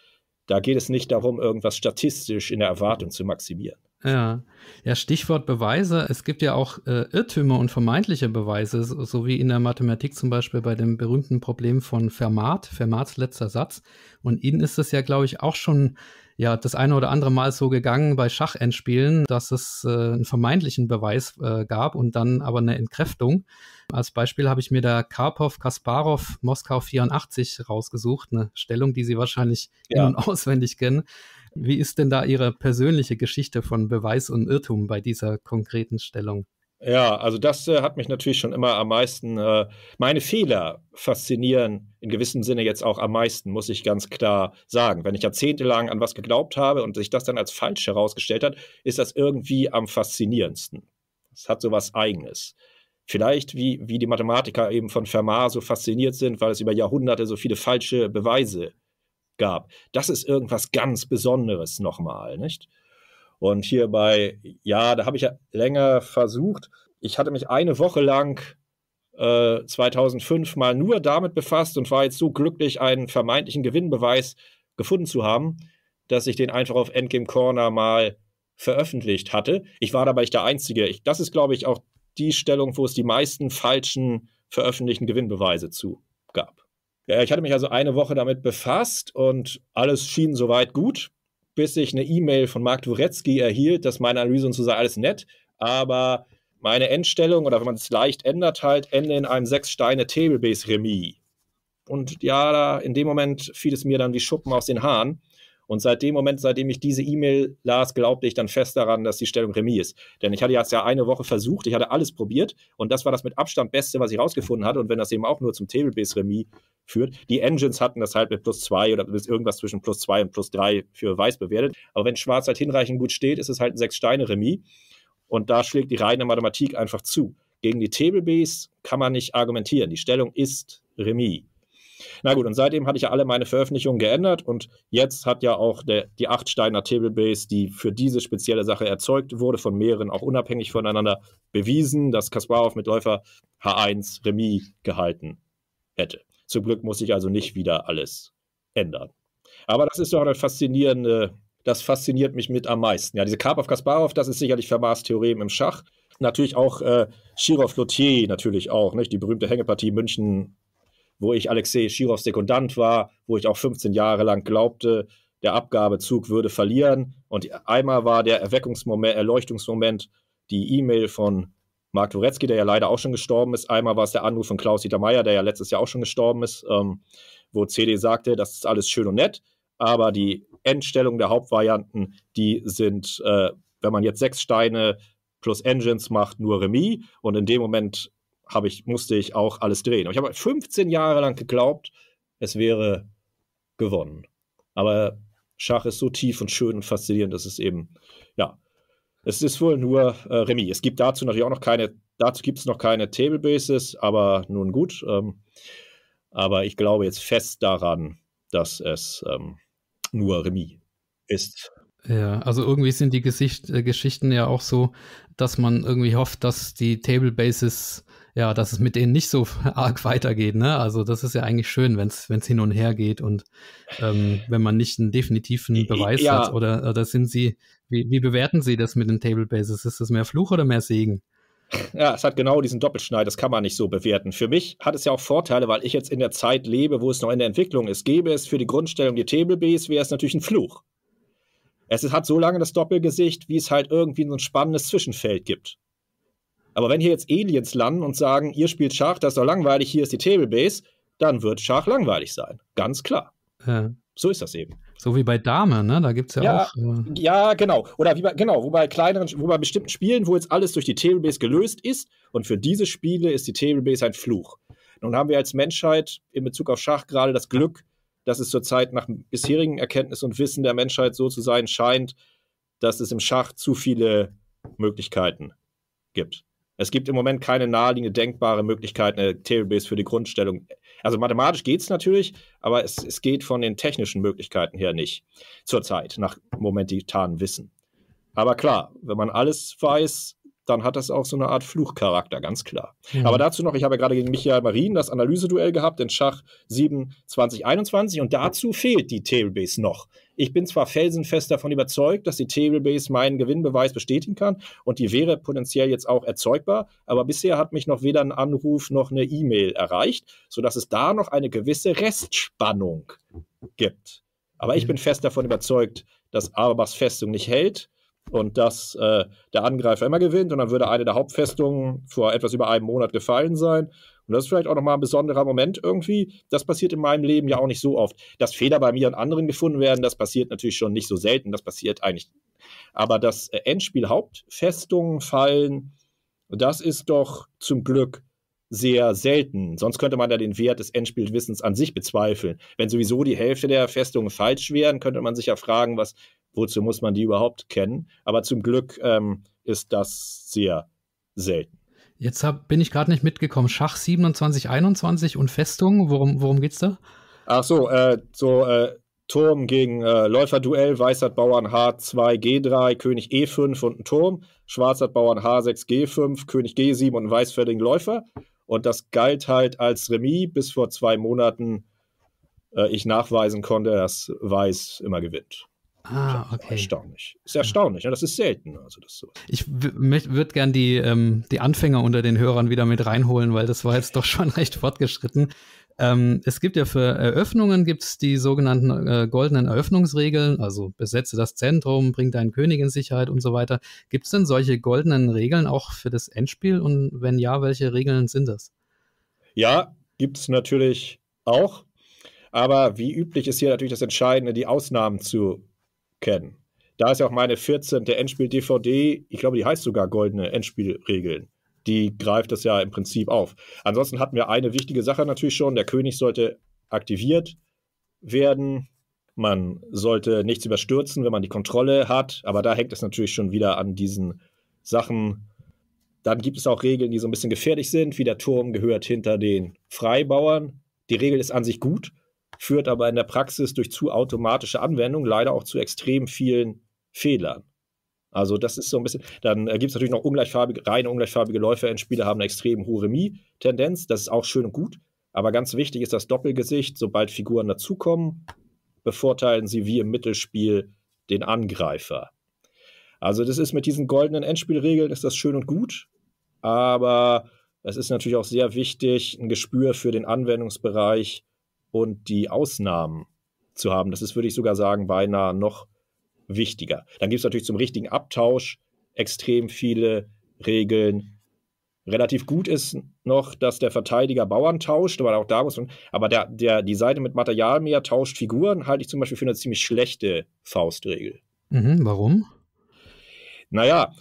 da geht es nicht darum, irgendwas statistisch in der Erwartung zu maximieren. Ja, ja, Stichwort Beweise. Es gibt ja auch äh, Irrtümer und vermeintliche Beweise, so, so wie in der Mathematik zum Beispiel bei dem berühmten Problem von Fermat, Fermats letzter Satz. Und Ihnen ist es ja, glaube ich, auch schon ja das eine oder andere Mal so gegangen bei Schachendspielen, dass es äh, einen vermeintlichen Beweis äh, gab und dann aber eine Entkräftung. Als Beispiel habe ich mir da Karpov, Kasparov, Moskau vierundachtzig rausgesucht, eine Stellung, die Sie wahrscheinlich ja. in- und auswendig kennen. Wie ist denn da Ihre persönliche Geschichte von Beweis und Irrtum bei dieser konkreten Stellung? Ja, also das äh, hat mich natürlich schon immer am meisten, äh, meine Fehler faszinieren in gewissem Sinne jetzt auch am meisten, muss ich ganz klar sagen. Wenn ich jahrzehntelang an was geglaubt habe und sich das dann als falsch herausgestellt hat, ist das irgendwie am faszinierendsten. Es hat so was Eigenes. Vielleicht wie, wie die Mathematiker eben von Fermat so fasziniert sind, weil es über Jahrhunderte so viele falsche Beweise gibt. Gab. Das ist irgendwas ganz Besonderes nochmal, nicht? Und hierbei, ja, da habe ich ja länger versucht. Ich hatte mich eine Woche lang äh, zweitausendfünf mal nur damit befasst und war jetzt so glücklich, einen vermeintlichen Gewinnbeweis gefunden zu haben, dass ich den einfach auf Endgame Corner mal veröffentlicht hatte. Ich war dabei nicht der Einzige. Ich, das ist, glaube ich, auch die Stellung, wo es die meisten falschen veröffentlichten Gewinnbeweise zu gab. Ja, ich hatte mich also eine Woche damit befasst und alles schien soweit gut, bis ich eine E-Mail von Mark Dvoretsky erhielt, dass meine Analyse und so sei alles nett, aber meine Endstellung, oder wenn man es leicht ändert, halt ende in einem sechs Steine Table Base Remis. Und ja, da in dem Moment fiel es mir dann wie Schuppen aus den Haaren. Und seit dem Moment, seitdem ich diese E-Mail las, glaubte ich dann fest daran, dass die Stellung Remis ist. Denn ich hatte jetzt ja eine Woche versucht, ich hatte alles probiert und das war das mit Abstand Beste, was ich rausgefunden hatte. Und wenn das eben auch nur zum Table-Base-Remis führt, die Engines hatten das halt mit plus zwei oder bis irgendwas zwischen plus zwei und plus drei für Weiß bewertet. Aber wenn Schwarz halt hinreichend gut steht, ist es halt ein Sechs-Steine-Remis. Und da schlägt die reine Mathematik einfach zu. Gegen die Table-Base kann man nicht argumentieren. Die Stellung ist Remis. Na gut, und seitdem hatte ich ja alle meine Veröffentlichungen geändert und jetzt hat ja auch der, die Achtsteiner Tablebase, die für diese spezielle Sache erzeugt wurde, von mehreren auch unabhängig voneinander bewiesen, dass Kasparov mit Läufer H eins Remis gehalten hätte. Zum Glück muss ich also nicht wieder alles ändern. Aber das ist doch eine faszinierende, das fasziniert mich mit am meisten. Ja, diese Karpov-Kasparov, das ist sicherlich Fermats Theorem im Schach. Natürlich auch äh, Shirov-Lothier, natürlich auch, nicht? Die berühmte Hängepartie München, wo ich Alexei Shirovs Sekundant war, wo ich auch fünfzehn Jahre lang glaubte, der Abgabezug würde verlieren. Und einmal war der Erweckungsmoment, Erleuchtungsmoment die E-Mail von Mark Dvoretsky, der ja leider auch schon gestorben ist. Einmal war es der Anruf von Klaus-Dieter Meyer, der ja letztes Jahr auch schon gestorben ist, ähm, wo C D sagte, das ist alles schön und nett, aber die Endstellung der Hauptvarianten, die sind, äh, wenn man jetzt sechs Steine plus Engines macht, nur Remis. Und in dem Moment Habe ich, musste ich auch alles drehen. Und ich habe fünfzehn Jahre lang geglaubt, es wäre gewonnen. Aber Schach ist so tief und schön und faszinierend, dass es eben, ja, es ist wohl nur äh, Remis. Es gibt dazu natürlich auch noch keine, dazu gibt es noch keine Tablebases, aber nun gut. Ähm, aber ich glaube jetzt fest daran, dass es ähm, nur Remis ist. Ja, also irgendwie sind die Gesicht, äh, Geschichten ja auch so, dass man irgendwie hofft, dass die Tablebases, ja, dass es mit denen nicht so arg weitergeht, ne? Also das ist ja eigentlich schön, wenn es hin und her geht und ähm, wenn man nicht einen definitiven Beweis ja. hat. Oder, oder sind Sie, wie, wie bewerten Sie das mit den Tablebases? Ist das mehr Fluch oder mehr Segen? Ja, es hat genau diesen Doppelschneid, das kann man nicht so bewerten. Für mich hat es ja auch Vorteile, weil ich jetzt in der Zeit lebe, wo es noch in der Entwicklung ist. Gäbe es für die Grundstellung die Tablebase, wäre es natürlich ein Fluch. Es hat so lange das Doppelgesicht, wie es halt irgendwie so ein spannendes Zwischenfeld gibt. Aber wenn hier jetzt Aliens landen und sagen, ihr spielt Schach, das ist doch langweilig, hier ist die Tablebase, dann wird Schach langweilig sein. Ganz klar. Ja. So ist das eben. So wie bei Dame, ne? Da gibt es ja, ja auch. Äh... Ja, genau. Oder wie bei, genau, wo bei kleineren, wo bei bestimmten Spielen, wo jetzt alles durch die Tablebase gelöst ist. Und für diese Spiele ist die Tablebase ein Fluch. Nun haben wir als Menschheit in Bezug auf Schach gerade das Glück, dass es zurzeit nach bisherigem Erkenntnis und Wissen der Menschheit so zu sein scheint, dass es im Schach zu viele Möglichkeiten gibt. Es gibt im Moment keine naheliegende denkbare Möglichkeit, eine Tablebase für die Grundstellung. Also mathematisch geht es natürlich, aber es, es geht von den technischen Möglichkeiten her nicht. Zurzeit, nach momentanem Wissen. Aber klar, wenn man alles weiß, dann hat das auch so eine Art Fluchcharakter, ganz klar. Mhm. Aber dazu noch, ich habe ja gerade gegen Michael Marin das Analyseduell gehabt in Schach sieben zwanzig einundzwanzig und dazu fehlt die Tablebase noch. Ich bin zwar felsenfest davon überzeugt, dass die Tablebase meinen Gewinnbeweis bestätigen kann und die wäre potenziell jetzt auch erzeugbar, aber bisher hat mich noch weder ein Anruf noch eine E-Mail erreicht, sodass es da noch eine gewisse Restspannung gibt. Aber ich bin fest davon überzeugt, dass Auerbachs Festung nicht hält und dass äh, der Angreifer immer gewinnt und dann würde eine der Hauptfestungen vor etwas über einem Monat gefallen sein. Und das ist vielleicht auch nochmal ein besonderer Moment irgendwie. Das passiert in meinem Leben ja auch nicht so oft. Dass Fehler bei mir und anderen gefunden werden, das passiert natürlich schon nicht so selten. Das passiert eigentlich. Aber dass Endspiel-Hauptfestungen fallen, das ist doch zum Glück sehr selten. Sonst könnte man ja den Wert des Endspielwissens an sich bezweifeln. Wenn sowieso die Hälfte der Festungen falsch wären, könnte man sich ja fragen, was, wozu muss man die überhaupt kennen. Aber zum Glück ähm, ist das sehr selten. Jetzt hab, bin ich gerade nicht mitgekommen. Schach siebenundzwanzig einundzwanzig und Festung, worum, worum geht's da? Ach so, äh, so äh, Turm gegen äh, Läuferduell, Weiß hat Bauern H zwei, G drei, König E fünf und ein Turm. Schwarz hat Bauern H sechs, G fünf, König G sieben und ein Weiß für den Läufer. Und das galt halt als Remis, bis vor zwei Monaten äh, ich nachweisen konnte, dass Weiß immer gewinnt. Ah, okay. Erstaunlich. Ist erstaunlich, ja. Das ist selten. Also das so. Ich würde gern die, ähm, die Anfänger unter den Hörern wieder mit reinholen, weil das war jetzt doch schon recht fortgeschritten. Ähm, es gibt ja für Eröffnungen gibt's die sogenannten äh, goldenen Eröffnungsregeln, also besetze das Zentrum, bring deinen König in Sicherheit und so weiter. Gibt es denn solche goldenen Regeln auch für das Endspiel? Und wenn ja, welche Regeln sind das? Ja, gibt es natürlich auch. Aber wie üblich ist hier natürlich das Entscheidende, die Ausnahmen zu kennen. Da ist ja auch meine vierzehnte Endspiel-D V D, ich glaube, die heißt sogar Goldene Endspielregeln. Die greift das ja im Prinzip auf. Ansonsten hatten wir eine wichtige Sache natürlich schon. Der König sollte aktiviert werden. Man sollte nichts überstürzen, wenn man die Kontrolle hat. Aber da hängt es natürlich schon wieder an diesen Sachen. Dann gibt es auch Regeln, die so ein bisschen gefährlich sind, wie der Turm gehört hinter den Freibauern. Die Regel ist an sich gut, führt aber in der Praxis durch zu automatische Anwendung leider auch zu extrem vielen Fehlern. Also das ist so ein bisschen, dann gibt es natürlich noch ungleichfarbige, reine ungleichfarbige Läufer. Endspieler haben eine extrem hohe Remis-Tendenz, das ist auch schön und gut, aber ganz wichtig ist das Doppelgesicht, sobald Figuren dazukommen, bevorteilen sie wie im Mittelspiel den Angreifer. Also das ist mit diesen goldenen Endspielregeln ist das schön und gut, aber es ist natürlich auch sehr wichtig, ein Gespür für den Anwendungsbereich und die Ausnahmen zu haben. Das ist, würde ich sogar sagen, beinahe noch wichtiger. Dann gibt es natürlich zum richtigen Abtausch extrem viele Regeln. Relativ gut ist noch, dass der Verteidiger Bauern tauscht, aber auch da muss man, aber der, der, die Seite mit Material mehr tauscht Figuren, halte ich zum Beispiel für eine ziemlich schlechte Faustregel. Mhm, warum? Naja,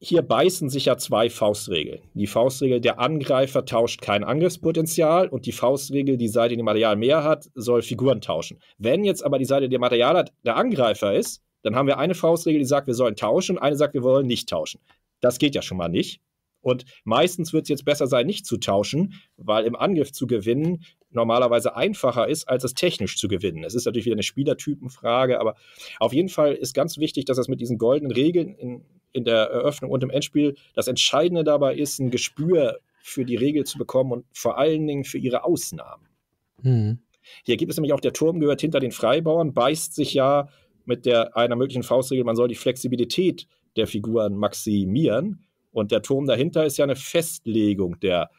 hier beißen sich ja zwei Faustregeln. Die Faustregel, der Angreifer tauscht kein Angriffspotenzial, und die Faustregel, die Seite, die Material mehr hat, soll Figuren tauschen. Wenn jetzt aber die Seite, die Material hat, der Angreifer ist, dann haben wir eine Faustregel, die sagt, wir sollen tauschen, und eine sagt, wir wollen nicht tauschen. Das geht ja schon mal nicht. Und meistens wird es jetzt besser sein, nicht zu tauschen, weil im Angriff zu gewinnen normalerweise einfacher ist, als es technisch zu gewinnen. Es ist natürlich wieder eine Spielertypenfrage, aber auf jeden Fall ist ganz wichtig, dass das mit diesen goldenen Regeln in, in der Eröffnung und im Endspiel, das Entscheidende dabei ist, ein Gespür für die Regel zu bekommen und vor allen Dingen für ihre Ausnahmen. Mhm. Hier gibt es nämlich auch, der Turm gehört hinter den Freibauern, beißt sich ja mit der, einer möglichen Faustregel, man soll die Flexibilität der Figuren maximieren, und der Turm dahinter ist ja eine Festlegung der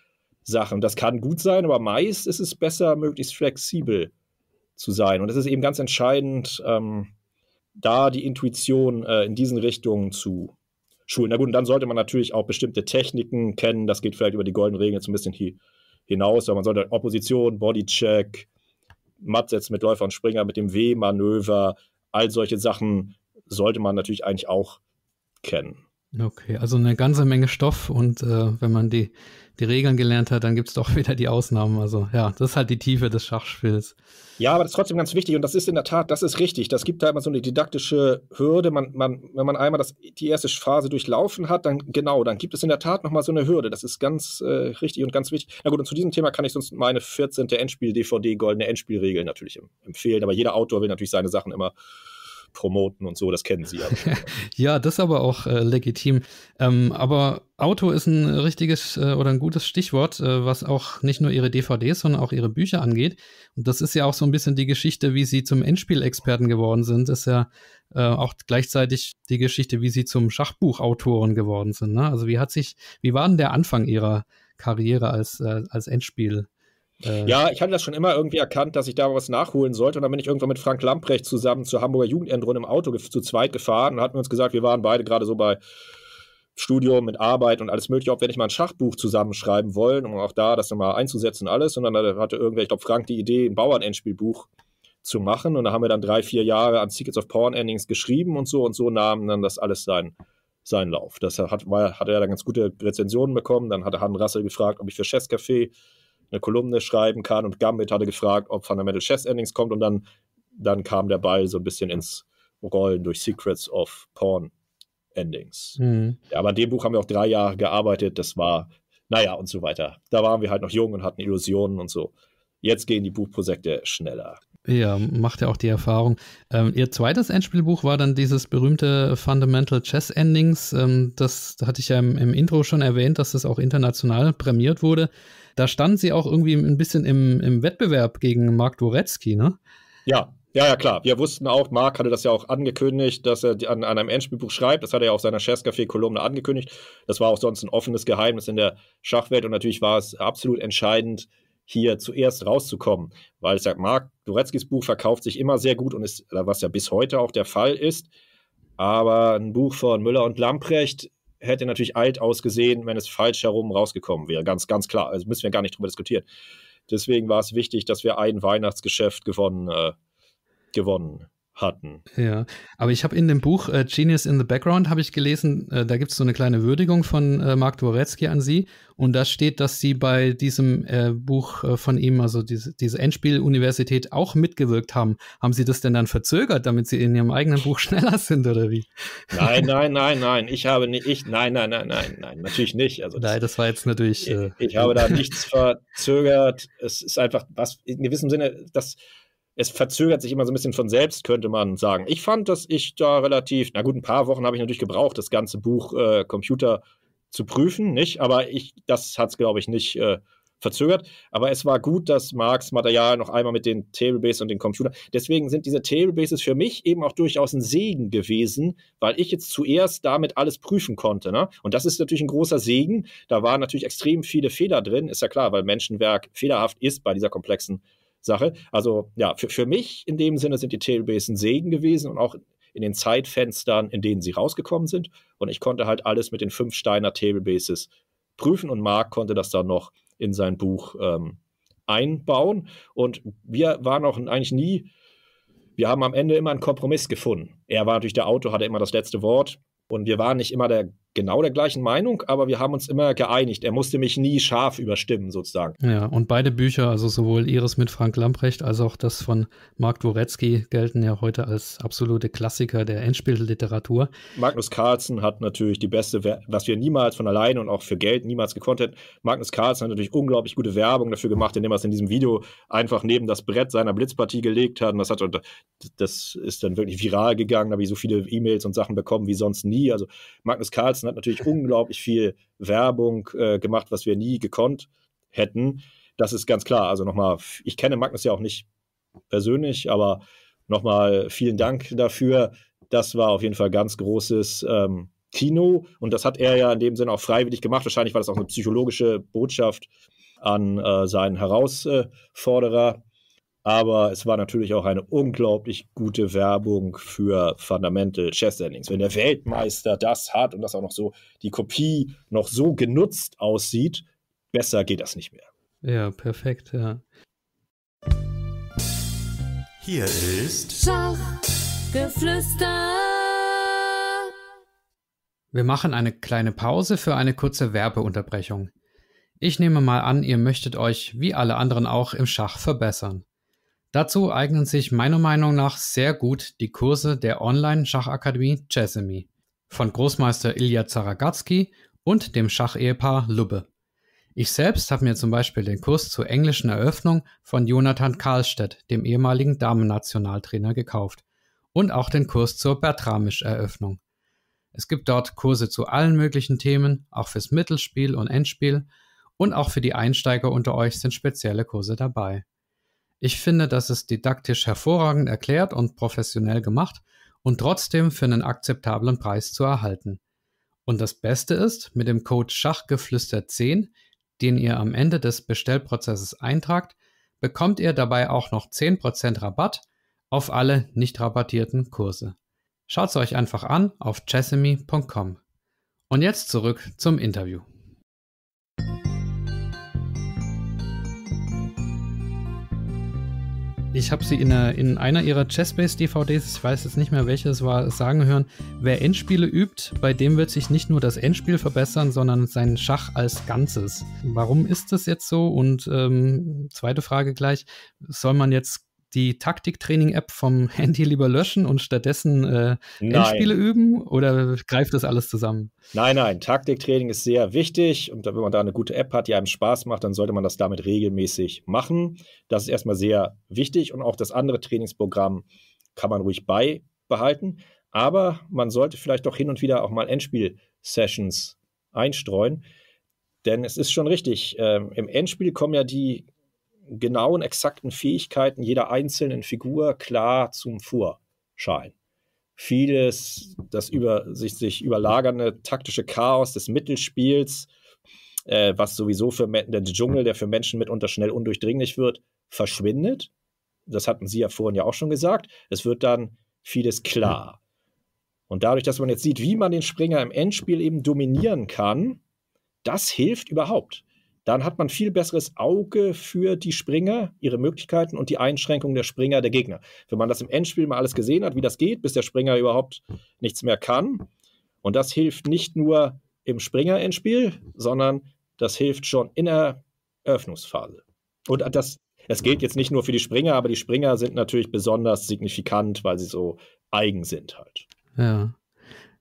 Sachen. Das kann gut sein, aber meist ist es besser, möglichst flexibel zu sein. Und es ist eben ganz entscheidend, ähm, da die Intuition äh, in diesen Richtungen zu schulen. Na gut, und dann sollte man natürlich auch bestimmte Techniken kennen. Das geht vielleicht über die goldenen Regeln jetzt ein bisschen hi hinaus. Aber man sollte Opposition, Bodycheck, Mattsätze mit Läufer und Springer, mit dem W-Manöver, all solche Sachen sollte man natürlich eigentlich auch kennen. Okay, also eine ganze Menge Stoff, und äh, wenn man die, die Regeln gelernt hat, dann gibt es doch wieder die Ausnahmen. Also ja, das ist halt die Tiefe des Schachspiels. Ja, aber das ist trotzdem ganz wichtig, und das ist in der Tat, das ist richtig. Das gibt da immer so eine didaktische Hürde. Man, man, wenn man einmal das, die erste Phase durchlaufen hat, dann genau, dann gibt es in der Tat nochmal so eine Hürde. Das ist ganz äh, richtig und ganz wichtig. Na gut, und zu diesem Thema kann ich sonst meine vierzehnte Endspiel-D V D Goldene Endspielregeln natürlich empfehlen. Aber jeder Autor will natürlich seine Sachen immer promoten und so, das kennen Sie ja. Ja, das ist aber auch äh, legitim. Ähm, aber Auto ist ein richtiges äh, oder ein gutes Stichwort, äh, was auch nicht nur Ihre D V Ds, sondern auch Ihre Bücher angeht. Und das ist ja auch so ein bisschen die Geschichte, wie Sie zum Endspielexperten geworden sind. Das ist ja äh, auch gleichzeitig die Geschichte, wie Sie zum Schachbuchautoren geworden sind. Ne? Also wie hat sich, wie war denn der Anfang Ihrer Karriere als, äh, als Endspiel? Ja, ich hatte das schon immer irgendwie erkannt, dass ich da was nachholen sollte, und dann bin ich irgendwann mit Frank Lamprecht zusammen zur Hamburger Jugendendrunde im Auto zu zweit gefahren und hatten uns gesagt, wir waren beide gerade so bei Studium mit Arbeit und alles mögliche, ob wir nicht mal ein Schachbuch zusammenschreiben wollen, um auch da das nochmal einzusetzen und alles, und dann hatte irgendwer, ich glaube Frank, die Idee, ein Bauernendspielbuch zu machen, und da haben wir dann drei, vier Jahre an Secrets of Pawn Endings geschrieben und so, und so nahm dann das alles seinen, seinen Lauf. Das hat, war, hat er dann ganz gute Rezensionen bekommen, dann hatte Han Rassel gefragt, ob ich für Chesscafé eine Kolumne schreiben kann, und Gambit hatte gefragt, ob Fundamental Chess Endings kommt, und dann, dann kam der Ball so ein bisschen ins Rollen durch Secrets of Pawn Endings. Mhm. Ja, aber an dem Buch haben wir auch drei Jahre gearbeitet, das war, naja, und so weiter. Da waren wir halt noch jung und hatten Illusionen und so. Jetzt gehen die Buchprojekte schneller. Ja, macht ja auch die Erfahrung. Ähm, ihr zweites Endspielbuch war dann dieses berühmte Fundamental Chess Endings. Ähm, das hatte ich ja im, im Intro schon erwähnt, dass das auch international prämiert wurde. Da standen Sie auch irgendwie ein bisschen im, im Wettbewerb gegen Mark Dvoretsky, ne? Ja, ja, ja, klar. Wir wussten auch, Mark hatte das ja auch angekündigt, dass er an, an einem Endspielbuch schreibt. Das hat er ja auf seiner Chesscafé-Kolumne angekündigt. Das war auch sonst ein offenes Geheimnis in der Schachwelt, und natürlich war es absolut entscheidend, hier zuerst rauszukommen, weil ich sage, Mark Dvoretskys Buch verkauft sich immer sehr gut und ist, was ja bis heute auch der Fall ist, aber ein Buch von Müller und Lamprecht hätte natürlich alt ausgesehen, wenn es falsch herum rausgekommen wäre, ganz, ganz klar, also müssen wir gar nicht drüber diskutieren. Deswegen war es wichtig, dass wir ein Weihnachtsgeschäft gewonnen, äh, gewonnen hatten. Ja, aber ich habe in dem Buch äh, Genius in the Background, habe ich gelesen, äh, da gibt es so eine kleine Würdigung von äh, Mark Dvoretsky an Sie. Und da steht, dass Sie bei diesem äh, Buch äh, von ihm, also diese, diese Endspiel-Universität, auch mitgewirkt haben. Haben Sie das denn dann verzögert, damit Sie in Ihrem eigenen Buch schneller sind, oder wie? Nein, nein, nein, nein. Ich habe nicht, ich, nein, nein, nein, nein, nein, natürlich nicht. Also das, nein, das war jetzt natürlich... Äh, ich, ich habe da nichts verzögert. Es ist einfach, was in gewissem Sinne, das... Es verzögert sich immer so ein bisschen von selbst, könnte man sagen. Ich fand, dass ich da relativ, na gut, ein paar Wochen habe ich natürlich gebraucht, das ganze Buch äh, Computer zu prüfen, nicht? Aber ich, das hat es, glaube ich, nicht äh, verzögert. Aber es war gut, dass Marks Material noch einmal mit den Tablebases und den Computern, deswegen sind diese Tablebases für mich eben auch durchaus ein Segen gewesen, weil ich jetzt zuerst damit alles prüfen konnte, ne? Und das ist natürlich ein großer Segen. Da waren natürlich extrem viele Fehler drin, ist ja klar, weil Menschenwerk fehlerhaft ist bei dieser komplexen Sache. Also ja, für, für mich in dem Sinne sind die Tablebases ein Segen gewesen und auch in den Zeitfenstern, in denen sie rausgekommen sind. Und ich konnte halt alles mit den Fünf-Steiner Tablebases prüfen und Marc konnte das dann noch in sein Buch ähm, einbauen. Und wir waren auch eigentlich nie, wir haben am Ende immer einen Kompromiss gefunden. Er war natürlich der Autor, hatte immer das letzte Wort und wir waren nicht immer der genau der gleichen Meinung, aber wir haben uns immer geeinigt. Er musste mich nie scharf überstimmen, sozusagen. Ja, und beide Bücher, also sowohl Ihres mit Frank Lamprecht als auch das von Mark Dvoretsky, gelten ja heute als absolute Klassiker der Endspielliteratur. Magnus Carlsen hat natürlich die beste, was wir niemals von alleine und auch für Geld niemals gekonnt hätten. Magnus Carlsen hat natürlich unglaublich gute Werbung dafür gemacht, indem er es in diesem Video einfach neben das Brett seiner Blitzpartie gelegt hat. Und das, hat, das ist dann wirklich viral gegangen. Da habe ich so viele E-Mails und Sachen bekommen wie sonst nie. Also Magnus Carlsen hat natürlich unglaublich viel Werbung äh, gemacht, was wir nie gekonnt hätten. Das ist ganz klar. Also nochmal, ich kenne Magnus ja auch nicht persönlich, aber nochmal vielen Dank dafür. Das war auf jeden Fall ganz großes ähm, Kino und das hat er ja in dem Sinne auch freiwillig gemacht. Wahrscheinlich war das auch eine psychologische Botschaft an äh, seinen Herausforderer. Aber es war natürlich auch eine unglaublich gute Werbung für Fundamental Chess Endings. Wenn der Weltmeister das hat und das auch noch so, die Kopie noch so genutzt aussieht, besser geht das nicht mehr. Ja, perfekt, ja. Hier ist Schachgeflüster. Wir machen eine kleine Pause für eine kurze Werbeunterbrechung. Ich nehme mal an, ihr möchtet euch, wie alle anderen auch, im Schach verbessern. Dazu eignen sich meiner Meinung nach sehr gut die Kurse der Online-Schachakademie Chessemy von Großmeister Ilya Zaragatsky und dem Schach-Ehepaar Lubbe. Ich selbst habe mir zum Beispiel den Kurs zur englischen Eröffnung von Jonathan Karlstedt, dem ehemaligen Damen-Nationaltrainer, gekauft und auch den Kurs zur Bertramisch-Eröffnung. Es gibt dort Kurse zu allen möglichen Themen, auch fürs Mittelspiel und Endspiel, und auch für die Einsteiger unter euch sind spezielle Kurse dabei. Ich finde, das ist didaktisch hervorragend erklärt und professionell gemacht und trotzdem für einen akzeptablen Preis zu erhalten. Und das Beste ist, mit dem Code Schachgeflüster zehn, den ihr am Ende des Bestellprozesses eintragt, bekommt ihr dabei auch noch zehn Prozent Rabatt auf alle nicht rabattierten Kurse. Schaut es euch einfach an auf chessemy punkt com. Und jetzt zurück zum Interview. Ich habe sie in einer, in einer ihrer Chessbase-D V Ds, ich weiß jetzt nicht mehr welche es war, sagen hören, wer Endspiele übt, bei dem wird sich nicht nur das Endspiel verbessern, sondern sein Schach als Ganzes. Warum ist das jetzt so? Und ähm, zweite Frage gleich, soll man jetzt die Taktiktraining-App vom Handy lieber löschen und stattdessen äh, Endspiele üben? Oder greift das alles zusammen? Nein, nein, Taktiktraining ist sehr wichtig und wenn man da eine gute App hat, die einem Spaß macht, dann sollte man das damit regelmäßig machen. Das ist erstmal sehr wichtig und auch das andere Trainingsprogramm kann man ruhig beibehalten, aber man sollte vielleicht doch hin und wieder auch mal Endspiel-Sessions einstreuen, denn es ist schon richtig, ähm, im Endspiel kommen ja die genauen, exakten Fähigkeiten jeder einzelnen Figur klar zum Vorschein. Vieles, das über, sich, sich überlagernde taktische Chaos des Mittelspiels, äh, was sowieso für der Dschungel, der für Menschen mitunter schnell undurchdringlich wird, verschwindet. Das hatten Sie ja vorhin ja auch schon gesagt. Es wird dann vieles klar. Und dadurch, dass man jetzt sieht, wie man den Springer im Endspiel eben dominieren kann, das hilft überhaupt. dann hat man viel besseres Auge für die Springer, ihre Möglichkeiten und die Einschränkung der Springer der Gegner. Wenn man das im Endspiel mal alles gesehen hat, wie das geht, bis der Springer überhaupt nichts mehr kann. Und das hilft nicht nur im Springer-Endspiel, sondern das hilft schon in der Eröffnungsphase. Und das, das gilt jetzt nicht nur für die Springer, aber die Springer sind natürlich besonders signifikant, weil sie so eigen sind halt. Ja.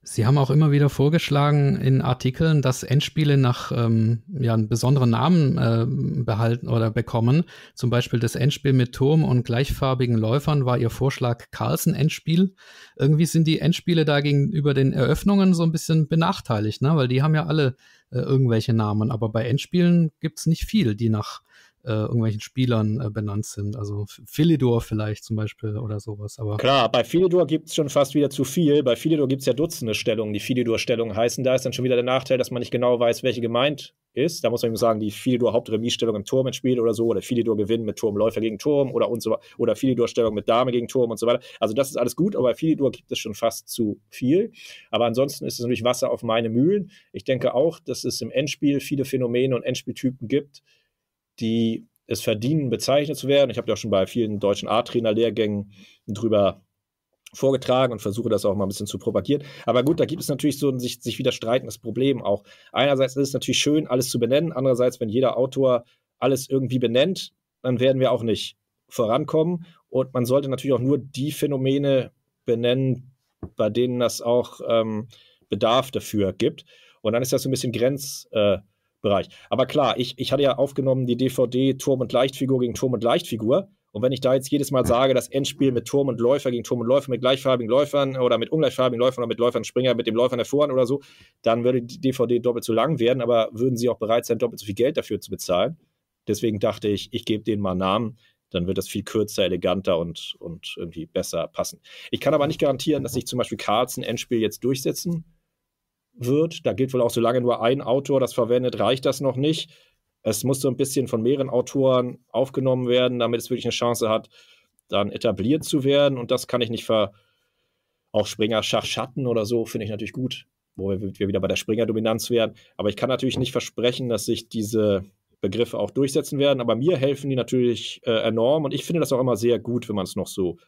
Sie haben auch immer wieder vorgeschlagen in Artikeln, dass Endspiele nach ähm, ja, einen besonderen Namen äh, behalten oder bekommen. Zum Beispiel das Endspiel mit Turm und gleichfarbigen Läufern war Ihr Vorschlag Carlsen-Endspiel. Irgendwie sind die Endspiele da gegenüber den Eröffnungen so ein bisschen benachteiligt, ne? Weil die haben ja alle äh, irgendwelche Namen. Aber bei Endspielen gibt es nicht viel, die nach Äh, irgendwelchen Spielern äh, benannt sind. Also Philidor vielleicht zum Beispiel oder sowas. Aber klar, bei Philidor gibt es schon fast wieder zu viel. Bei Philidor gibt es ja Dutzende Stellungen, die Philidor-Stellungen heißen. Da ist dann schon wieder der Nachteil, dass man nicht genau weiß, welche gemeint ist. Da muss man eben sagen, die Philidor-Hauptremisstellung im Turm ins Spiel oder so, oder Philidor-Gewinn mit Turmläufer gegen Turm oder, und so, oder Philidor-Stellung mit Dame gegen Turm und so weiter. Also das ist alles gut, aber bei Philidor gibt es schon fast zu viel. Aber ansonsten ist es natürlich Wasser auf meine Mühlen. Ich denke auch, dass es im Endspiel viele Phänomene und Endspieltypen gibt, die es verdienen, bezeichnet zu werden. Ich habe ja auch schon bei vielen deutschen Art-Trainer-Lehrgängen drüber vorgetragen und versuche das auch mal ein bisschen zu propagieren. Aber gut, da gibt es natürlich so ein sich, sich wieder streitendes Problem auch. Einerseits ist es natürlich schön, alles zu benennen. Andererseits, wenn jeder Autor alles irgendwie benennt, dann werden wir auch nicht vorankommen. Und man sollte natürlich auch nur die Phänomene benennen, bei denen das auch ähm, Bedarf dafür gibt. Und dann ist das so ein bisschen Grenz... Äh, Bereich. Aber klar, ich, ich hatte ja aufgenommen die D V D Turm und Leichtfigur gegen Turm und Leichtfigur. Und wenn ich da jetzt jedes Mal sage, das Endspiel mit Turm und Läufer gegen Turm und Läufer, mit gleichfarbigen Läufern oder mit ungleichfarbigen Läufern oder mit Läufern Springer, mit dem Läufern der Vorhand oder so, dann würde die D V D doppelt so lang werden, aber würden sie auch bereit sein, doppelt so viel Geld dafür zu bezahlen. Deswegen dachte ich, ich gebe denen mal einen Namen, dann wird das viel kürzer, eleganter und, und irgendwie besser passen. Ich kann aber nicht garantieren, dass sich zum Beispiel Carlsen Endspiel jetzt durchsetzen wird. Da gilt wohl auch, solange nur ein Autor das verwendet, reicht das noch nicht. Es muss so ein bisschen von mehreren Autoren aufgenommen werden, damit es wirklich eine Chance hat, dann etabliert zu werden. Und das kann ich nicht ver... Auch Springer Schachschatten oder so finde ich natürlich gut, wo wir wieder bei der Springer-Dominanz wären. Aber ich kann natürlich nicht versprechen, dass sich diese Begriffe auch durchsetzen werden. Aber mir helfen die natürlich äh, enorm. Und ich finde das auch immer sehr gut, wenn man es noch so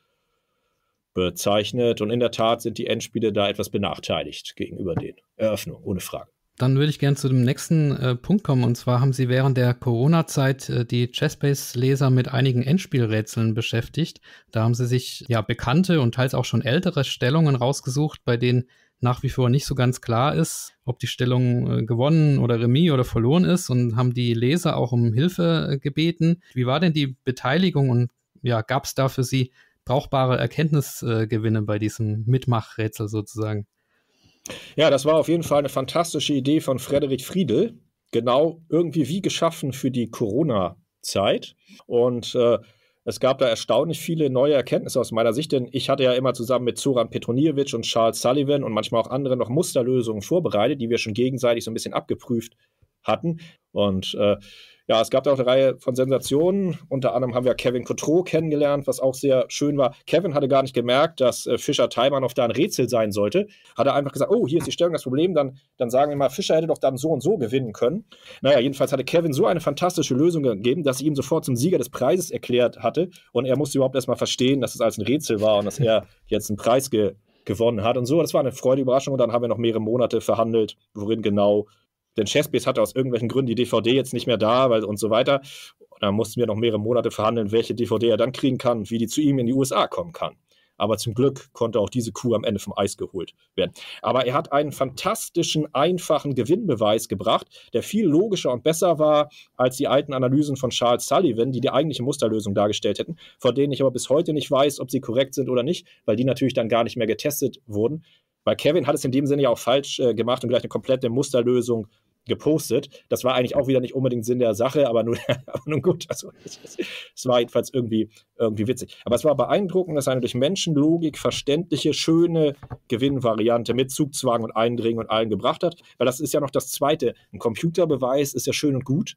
bezeichnet. Und in der Tat sind die Endspiele da etwas benachteiligt gegenüber den Eröffnungen, ohne Frage. Dann würde ich gerne zu dem nächsten äh, Punkt kommen. Und zwar haben Sie während der Corona-Zeit äh, die Chessbase-Leser mit einigen Endspielrätseln beschäftigt. Da haben Sie sich ja bekannte und teils auch schon ältere Stellungen rausgesucht, bei denen nach wie vor nicht so ganz klar ist, ob die Stellung äh, gewonnen oder remis oder verloren ist, und haben die Leser auch um Hilfe äh, gebeten. Wie war denn die Beteiligung und ja, gab es da für Sie brauchbare Erkenntnisgewinne bei diesem Mitmachrätsel sozusagen? Ja, das war auf jeden Fall eine fantastische Idee von Frederik Friedl. Genau, irgendwie wie geschaffen für die Corona-Zeit. Und äh, es gab da erstaunlich viele neue Erkenntnisse aus meiner Sicht, denn ich hatte ja immer zusammen mit Zoran Petronijevic und Charles Sullivan und manchmal auch anderen noch Musterlösungen vorbereitet, die wir schon gegenseitig so ein bisschen abgeprüft hatten. Und äh, ja, es gab da auch eine Reihe von Sensationen. Unter anderem haben wir Kevin Coutreau kennengelernt, was auch sehr schön war. Kevin hatte gar nicht gemerkt, dass äh, Fischer-Teimann noch da ein Rätsel sein sollte. Hat er einfach gesagt, oh, hier ist die Stellung, das Problem. Dann, dann sagen wir mal, Fischer hätte doch dann so und so gewinnen können. Naja, jedenfalls hatte Kevin so eine fantastische Lösung gegeben, dass sie ihm sofort zum Sieger des Preises erklärt hatte. Und er musste überhaupt erstmal verstehen, dass es als ein Rätsel war und dass er jetzt einen Preis ge- gewonnen hat. Und so, das war eine freudige Überraschung. Und dann haben wir noch mehrere Monate verhandelt, worin genau... Denn Chessbase hatte aus irgendwelchen Gründen die D V D jetzt nicht mehr da, weil und so weiter. Und dann mussten wir noch mehrere Monate verhandeln, welche D V D er dann kriegen kann und wie die zu ihm in die U S A kommen kann. Aber zum Glück konnte auch diese Kuh am Ende vom Eis geholt werden. Aber er hat einen fantastischen, einfachen Gewinnbeweis gebracht, der viel logischer und besser war als die alten Analysen von Charles Sullivan, die die eigentliche Musterlösung dargestellt hätten, von denen ich aber bis heute nicht weiß, ob sie korrekt sind oder nicht, weil die natürlich dann gar nicht mehr getestet wurden. Weil Kevin hat es in dem Sinne ja auch falsch äh, gemacht und gleich eine komplette Musterlösung gepostet. Das war eigentlich auch wieder nicht unbedingt Sinn der Sache, aber nun, aber nun gut. Also, es war jedenfalls irgendwie, irgendwie witzig. Aber es war beeindruckend, dass eine durch Menschenlogik verständliche, schöne Gewinnvariante mit Zugzwang und Eindringen und allem gebracht hat. Weil das ist ja noch das Zweite. Ein Computerbeweis ist ja schön und gut,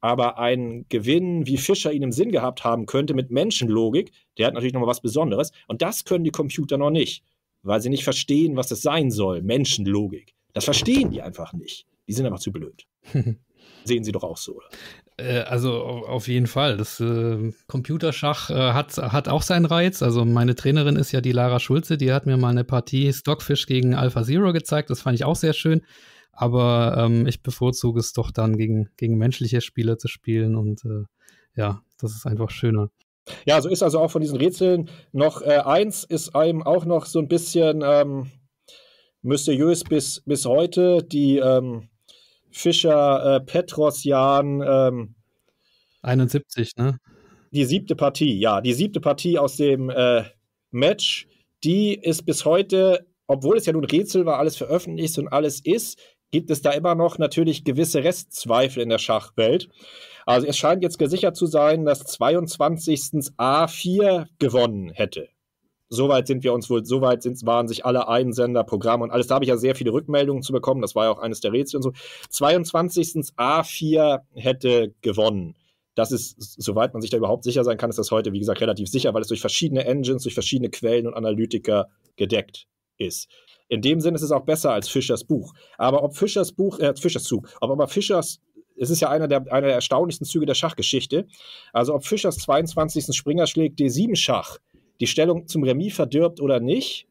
aber ein Gewinn, wie Fischer ihn im Sinn gehabt haben könnte, mit Menschenlogik, der hat natürlich nochmal was Besonderes. Und das können die Computer noch nicht, weil sie nicht verstehen, was das sein soll. Menschenlogik. Das verstehen die einfach nicht. Die sind einfach zu blöd. Sehen Sie doch auch so, oder? Also auf jeden Fall. Das äh, Computerschach äh, hat, hat auch seinen Reiz. Also meine Trainerin ist ja die Lara Schulze, die hat mir mal eine Partie Stockfish gegen Alpha Zero gezeigt. Das fand ich auch sehr schön. Aber ähm, ich bevorzuge es doch dann, gegen, gegen menschliche Spieler zu spielen. Und äh, ja, das ist einfach schöner. Ja, so ist also auch von diesen Rätseln noch äh, eins, ist einem auch noch so ein bisschen ähm, mysteriös bis, bis heute, die ähm Fischer, äh, Petrosjan. Ähm, einundsiebzig, ne? Die siebte Partie, ja. Die siebte Partie aus dem äh, Match, die ist bis heute, obwohl es ja nun Rätsel war, alles veröffentlicht und alles ist, gibt es da immer noch natürlich gewisse Restzweifel in der Schachwelt. Also es scheint jetzt gesichert zu sein, dass zweiundzwanzigstens A vier gewonnen hätte. Soweit sind wir uns wohl, soweit sind, waren sich alle Einsender, Programme und alles. Da habe ich ja sehr viele Rückmeldungen zu bekommen. Das war ja auch eines der Rätsel und so. zweiundzwanzigstens A vier hätte gewonnen. Das ist, soweit man sich da überhaupt sicher sein kann, ist das heute, wie gesagt, relativ sicher, weil es durch verschiedene Engines, durch verschiedene Quellen und Analytiker gedeckt ist. In dem Sinne ist es auch besser als Fischers Buch. Aber ob Fischers Buch, äh, Fischers Zug, ob aber Fischers, es ist ja einer der, einer der erstaunlichsten Züge der Schachgeschichte. Also ob Fischers zweiundzwanzigsten Springer schlägt D sieben Schach die Stellung zum Remis verdirbt oder nicht,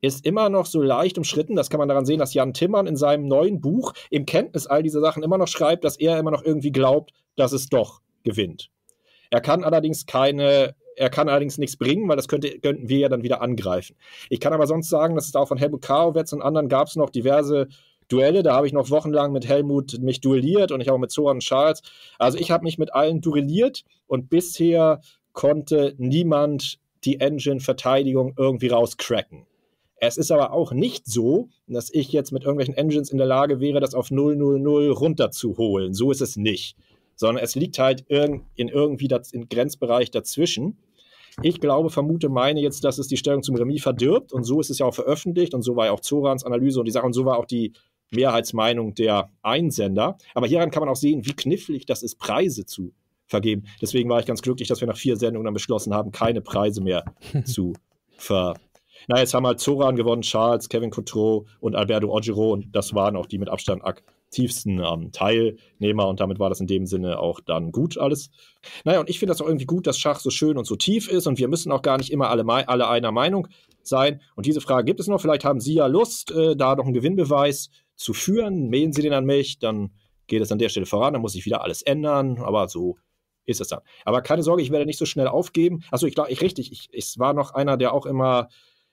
ist immer noch so leicht umschritten. Das kann man daran sehen, dass Jan Timmern in seinem neuen Buch im Kenntnis all dieser Sachen immer noch schreibt, dass er immer noch irgendwie glaubt, dass es doch gewinnt. Er kann allerdings keine, er kann allerdings nichts bringen, weil das könnte, könnten wir ja dann wieder angreifen. Ich kann aber sonst sagen, dass es auch von Helmut Karowetz und anderen gab es noch diverse Duelle, da habe ich noch wochenlang mit Helmut mich duelliert und ich auch mit Zoran und Charles. Also ich habe mich mit allen duelliert und bisher konnte niemand die Engine-Verteidigung irgendwie rauscracken. Es ist aber auch nicht so, dass ich jetzt mit irgendwelchen Engines in der Lage wäre, das auf null null null runterzuholen. So ist es nicht. Sondern es liegt halt in, in irgendwie das, im Grenzbereich dazwischen. Ich glaube, vermute, meine jetzt, dass es die Stellung zum Remis verdirbt und so ist es ja auch veröffentlicht und so war ja auch Zorans Analyse und die Sache und so war auch die Mehrheitsmeinung der Einsender. Aber hieran kann man auch sehen, wie knifflig das ist, Preise zu vergeben. Deswegen war ich ganz glücklich, dass wir nach vier Sendungen dann beschlossen haben, keine Preise mehr zu ver... Na, jetzt haben halt Zoran gewonnen, Charles, Kevin Coutreau und Alberto Ogiro und das waren auch die mit Abstand aktivsten ähm, Teilnehmer und damit war das in dem Sinne auch dann gut alles. Naja, und ich finde das auch irgendwie gut, dass Schach so schön und so tief ist und wir müssen auch gar nicht immer alle, alle einer Meinung sein. Und diese Frage gibt es noch, vielleicht haben Sie ja Lust, äh, da noch einen Gewinnbeweis zu führen. Mailen Sie den an mich, dann geht es an der Stelle voran, dann muss ich wieder alles ändern, aber so ist das dann. Aber keine Sorge, ich werde nicht so schnell aufgeben. Achso, ich glaube, ich richtig, ich, ich war noch einer, der auch immer,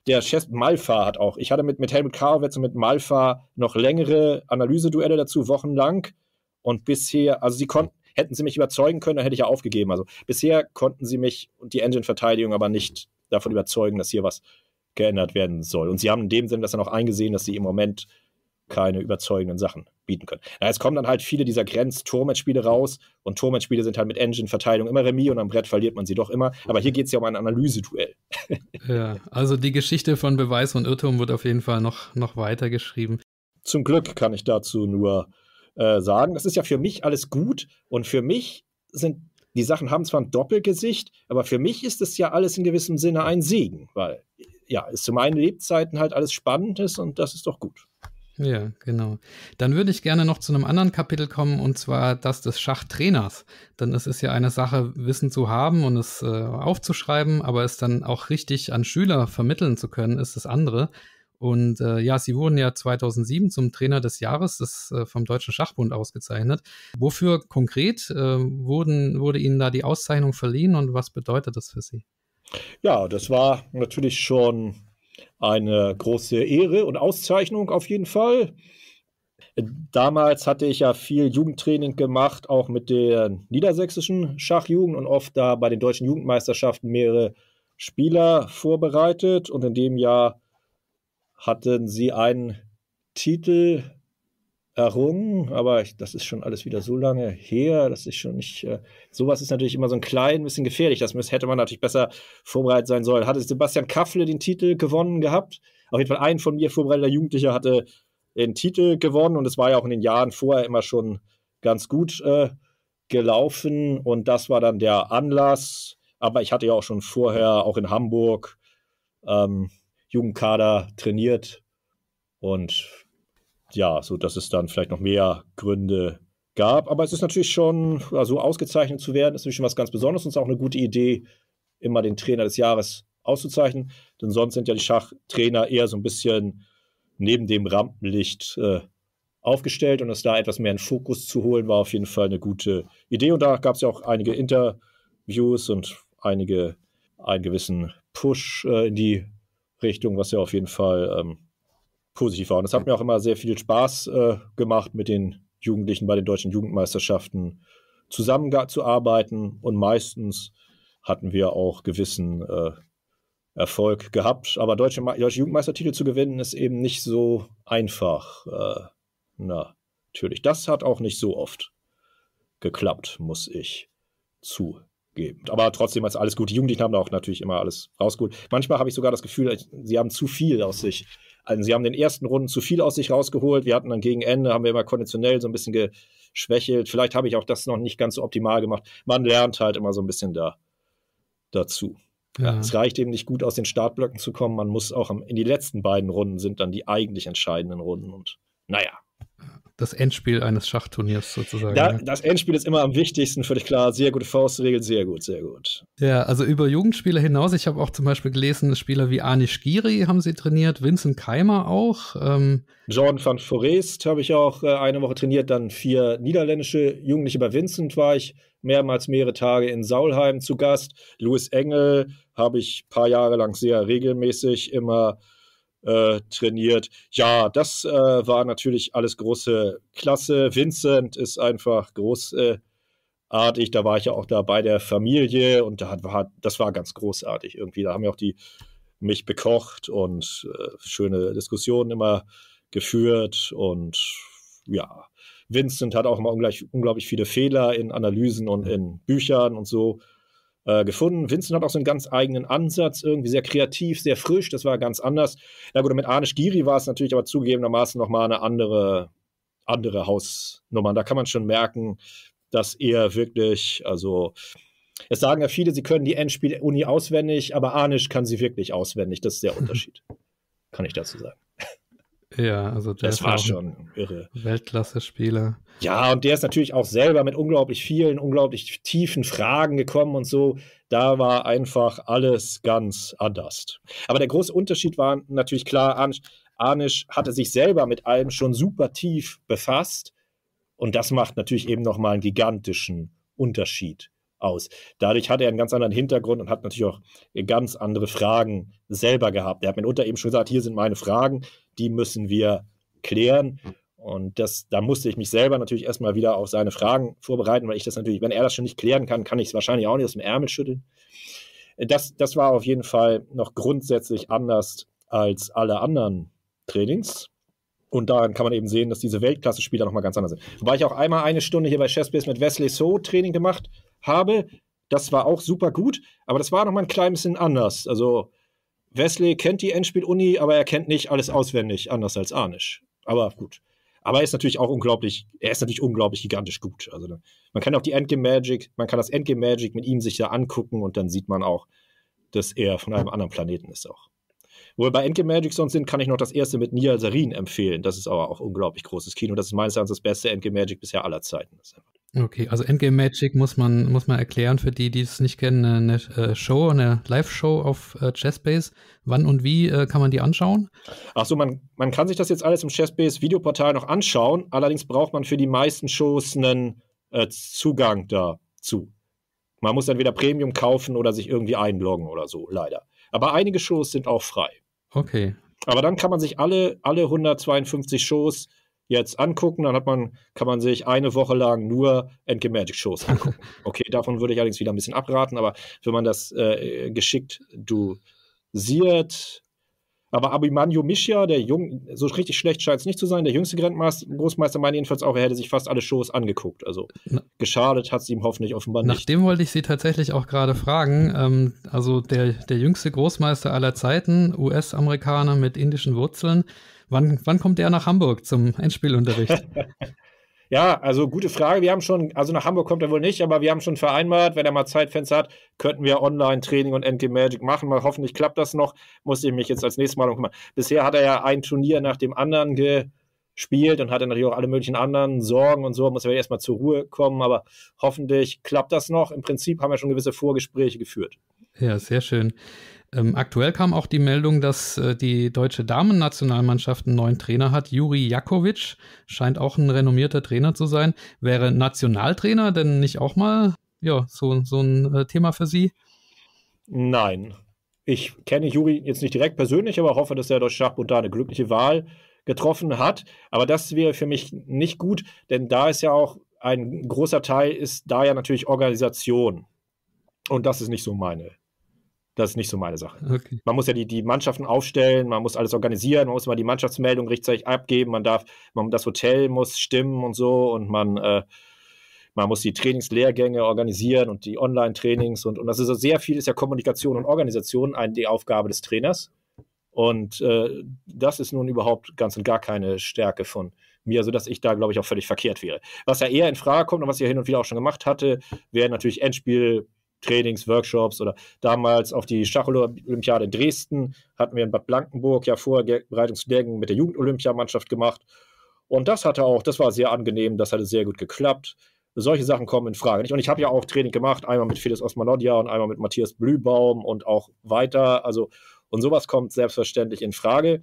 der Chess, Malfa hat auch, ich hatte mit, mit Helmut Karowetz und mit Malfa noch längere Analyseduelle dazu, wochenlang. Und bisher, also sie konnten, hätten sie mich überzeugen können, dann hätte ich ja aufgegeben. Also bisher konnten sie mich und die Engine-Verteidigung aber nicht davon überzeugen, dass hier was geändert werden soll. Und sie haben in dem Sinne das dann auch eingesehen, dass sie im Moment keine überzeugenden Sachen bieten können. Ja, es kommen dann halt viele dieser Grenz-Tormatch-Spiele raus und Tormatch-Spiele sind halt mit Engine-Verteilung immer Remis und am Brett verliert man sie doch immer. Aber hier geht es ja um ein Analyseduell. Ja, also die Geschichte von Beweis und Irrtum wird auf jeden Fall noch, noch weitergeschrieben. Zum Glück kann ich dazu nur äh, sagen, das ist ja für mich alles gut und für mich sind die Sachen haben zwar ein Doppelgesicht, aber für mich ist es ja alles in gewissem Sinne ein Segen, weil ja, ist zu meinen Lebzeiten halt alles Spannendes und das ist doch gut. Ja, genau. Dann würde ich gerne noch zu einem anderen Kapitel kommen, und zwar das des Schachtrainers. Denn es ist ja eine Sache, Wissen zu haben und es äh, aufzuschreiben, aber es dann auch richtig an Schüler vermitteln zu können, ist das andere. Und äh, ja, sie wurden ja zweitausendsieben zum Trainer des Jahres des, äh, vom Deutschen Schachbund ausgezeichnet. Wofür konkret äh, wurden, wurde Ihnen da die Auszeichnung verliehen und was bedeutet das für Sie? Ja, das war natürlich schon eine große Ehre und Auszeichnung auf jeden Fall. Damals hatte ich ja viel Jugendtraining gemacht, auch mit der niedersächsischen Schachjugend und oft da bei den deutschen Jugendmeisterschaften mehrere Spieler vorbereitet. Und in dem Jahr hatten sie einen Titel errungen, aber ich, das ist schon alles wieder so lange her, dass ich schon nicht, äh, sowas ist natürlich immer so ein klein bisschen gefährlich, das müß, hätte man natürlich besser vorbereitet sein sollen. Hatte Sebastian Kaffle den Titel gewonnen gehabt, auf jeden Fall ein von mir vorbereiteter Jugendlicher hatte den Titel gewonnen und es war ja auch in den Jahren vorher immer schon ganz gut äh, gelaufen und das war dann der Anlass, aber ich hatte ja auch schon vorher auch in Hamburg ähm, Jugendkader trainiert und ja, so dass es dann vielleicht noch mehr Gründe gab. Aber es ist natürlich schon, so also ausgezeichnet zu werden, ist natürlich schon was ganz Besonderes und ist auch eine gute Idee, immer den Trainer des Jahres auszuzeichnen. Denn sonst sind ja die Schachtrainer eher so ein bisschen neben dem Rampenlicht äh, aufgestellt. Und dass da etwas mehr in Fokus zu holen, war auf jeden Fall eine gute Idee. Und da gab es ja auch einige Interviews und einige, einen gewissen Push äh, in die Richtung, was ja auf jeden Fall ähm, positiv war. Und das hat mir auch immer sehr viel Spaß äh, gemacht, mit den Jugendlichen bei den deutschen Jugendmeisterschaften zusammenzuarbeiten. Und meistens hatten wir auch gewissen äh, Erfolg gehabt. Aber deutsche, deutsche Jugendmeistertitel zu gewinnen, ist eben nicht so einfach. Äh, na, natürlich. Das hat auch nicht so oft geklappt, muss ich zugeben. Aber trotzdem, als alles gute Jugendliche haben da auch natürlich immer alles rausgeholt. Manchmal habe ich sogar das Gefühl, sie haben zu viel aus sich. Also sie haben den ersten Runden zu viel aus sich rausgeholt. Wir hatten dann gegen Ende, haben wir immer konditionell so ein bisschen geschwächelt. Vielleicht habe ich auch das noch nicht ganz so optimal gemacht. Man lernt halt immer so ein bisschen da dazu. Ja. Es reicht eben nicht gut, aus den Startblöcken zu kommen. Man muss auch am, in die letzten beiden Runden sind dann die eigentlich entscheidenden Runden. Und naja. Das Endspiel eines Schachturniers sozusagen. Da, ja. Das Endspiel ist immer am wichtigsten, völlig klar. Sehr gute Faustregel, sehr gut, sehr gut. Ja, also über Jugendspieler hinaus. Ich habe auch zum Beispiel gelesen, Spieler wie Anish Giri haben sie trainiert, Vincent Keimer auch. Ähm, Jordan van Forest habe ich auch äh, eine Woche trainiert, dann vier niederländische Jugendliche. Bei Vincent war ich mehrmals mehrere Tage in Saulheim zu Gast. Louis Engel habe ich ein paar Jahre lang sehr regelmäßig immer Äh, trainiert. Ja, das äh, war natürlich alles große Klasse. Vincent ist einfach großartig. Äh, da war ich ja auch da bei der Familie und da hat, war, das war ganz großartig irgendwie. Da haben ja auch die mich bekocht und äh, schöne Diskussionen immer geführt und ja, Vincent hat auch immer unglaublich, unglaublich viele Fehler in Analysen und in Büchern und so gefunden. Vincent hat auch so einen ganz eigenen Ansatz, irgendwie sehr kreativ, sehr frisch, das war ganz anders. Na gut, und mit Anish Giri war es natürlich aber zugegebenermaßen nochmal eine andere, andere Hausnummer. Und da kann man schon merken, dass er wirklich, also, es sagen ja viele, sie können die Endspiel-Uni auswendig, aber Anish kann sie wirklich auswendig, das ist der Unterschied. Kann ich dazu sagen. Ja, also der das war schon irre. Weltklasse-Spieler. Ja, und der ist natürlich auch selber mit unglaublich vielen, unglaublich tiefen Fragen gekommen und so. Da war einfach alles ganz anders. Aber der große Unterschied war natürlich klar, Anish, Anish hatte sich selber mit allem schon super tief befasst. Und das macht natürlich eben nochmal einen gigantischen Unterschied aus. Dadurch hat er einen ganz anderen Hintergrund und hat natürlich auch ganz andere Fragen selber gehabt. Er hat mitunter eben schon gesagt, hier sind meine Fragen, die müssen wir klären. Und das, da musste ich mich selber natürlich erstmal wieder auf seine Fragen vorbereiten, weil ich das natürlich, wenn er das schon nicht klären kann, kann ich es wahrscheinlich auch nicht aus dem Ärmel schütteln. Das, das war auf jeden Fall noch grundsätzlich anders als alle anderen Trainings. Und daran kann man eben sehen, dass diese Weltklasse-Spieler nochmal ganz anders sind. Wobei ich auch einmal eine Stunde hier bei Chessbase mit Wesley So Training gemacht habe. Das war auch super gut, aber das war nochmal ein klein bisschen anders. Also Wesley kennt die Endspiel-Uni, aber er kennt nicht alles auswendig, anders als Anish. Aber gut. Aber er ist natürlich auch unglaublich, er ist natürlich unglaublich gigantisch gut. Also man kann auch die Endgame Magic, man kann das Endgame Magic mit ihm sich da angucken und dann sieht man auch, dass er von einem anderen Planeten ist auch. Wo wir bei Endgame Magic sonst sind, kann ich noch das erste mit Nihal Sarin empfehlen. Das ist aber auch unglaublich großes Kino. Das ist meines Erachtens das beste Endgame Magic bisher aller Zeiten. Okay, also Endgame Magic muss man, muss man erklären für die, die es nicht kennen, eine, eine Show, eine Live-Show auf Chessbase. Wann und wie äh, kann man die anschauen? Ach so, man, man kann sich das jetzt alles im Chessbase-Videoportal noch anschauen. Allerdings braucht man für die meisten Shows einen äh, Zugang dazu. Man muss entweder Premium kaufen oder sich irgendwie einloggen oder so, leider. Aber einige Shows sind auch frei. Okay. Aber dann kann man sich alle, alle hundertzweiundfünfzig Shows jetzt angucken, dann hat man, kann man sich eine Woche lang nur Endgame Magic Shows angucken. Okay, davon würde ich allerdings wieder ein bisschen abraten, aber wenn man das äh, geschickt dosiert. Aber Abhimanyu Mishra, der jung, so richtig schlecht scheint es nicht zu sein, der jüngste Grandmaster, Großmeister meinte jedenfalls auch, er hätte sich fast alle Shows angeguckt. Also Na, geschadet hat es ihm hoffentlich offenbar nicht. Nachdem wollte ich Sie tatsächlich auch gerade fragen, ähm, also der, der jüngste Großmeister aller Zeiten, U S-Amerikaner mit indischen Wurzeln, wann, wann kommt der nach Hamburg zum Endspielunterricht? Ja, also gute Frage. Wir haben schon, also nach Hamburg kommt er wohl nicht, aber wir haben schon vereinbart, wenn er mal Zeitfenster hat, könnten wir Online-Training und Endgame Magic machen. Mal hoffentlich klappt das noch. Muss ich mich jetzt als nächstes Mal noch kümmern. Bisher hat er ja ein Turnier nach dem anderen spielt und hat dann natürlich auch alle möglichen anderen Sorgen und so, muss er erstmal zur Ruhe kommen, aber hoffentlich klappt das noch. Im Prinzip haben wir schon gewisse Vorgespräche geführt. Ja, sehr schön. Ähm, aktuell kam auch die Meldung, dass äh, die deutsche Damen-Nationalmannschaft einen neuen Trainer hat. Juri Jakovic scheint auch ein renommierter Trainer zu sein. Wäre Nationaltrainer denn nicht auch mal ja, so, so ein äh, Thema für Sie? Nein. Ich kenne Juri jetzt nicht direkt persönlich, aber hoffe, dass er durch Schachbund da eine glückliche Wahl getroffen hat. Aber das wäre für mich nicht gut, denn da ist ja auch ein großer Teil, ist da ja natürlich Organisation. Und das ist nicht so meine, das ist nicht so meine Sache. Okay. Man muss ja die, die Mannschaften aufstellen, man muss alles organisieren, man muss mal die Mannschaftsmeldung rechtzeitig abgeben, man darf, man, das Hotel muss stimmen und so und man, äh, man muss die Trainingslehrgänge organisieren und die Online-Trainings und, und das ist so sehr viel, ist ja Kommunikation und Organisation eine, die Aufgabe des Trainers. Und äh, das ist nun überhaupt ganz und gar keine Stärke von mir, sodass ich da, glaube ich, auch völlig verkehrt wäre. Was ja eher in Frage kommt und was ich ja hin und wieder auch schon gemacht hatte, wäre natürlich Endspiel-Trainings, Workshops oder damals auf die Schacholympiade in Dresden hatten wir in Bad Blankenburg ja Vorbereitungslehrgänge mit der Jugendolympiamannschaft gemacht. Und das hatte auch, das war sehr angenehm, das hatte sehr gut geklappt. Solche Sachen kommen in Frage. Und ich habe ja auch Training gemacht, einmal mit Feliz Osmanodja und einmal mit Matthias Blühbaum und auch weiter. Also, und sowas kommt selbstverständlich in Frage.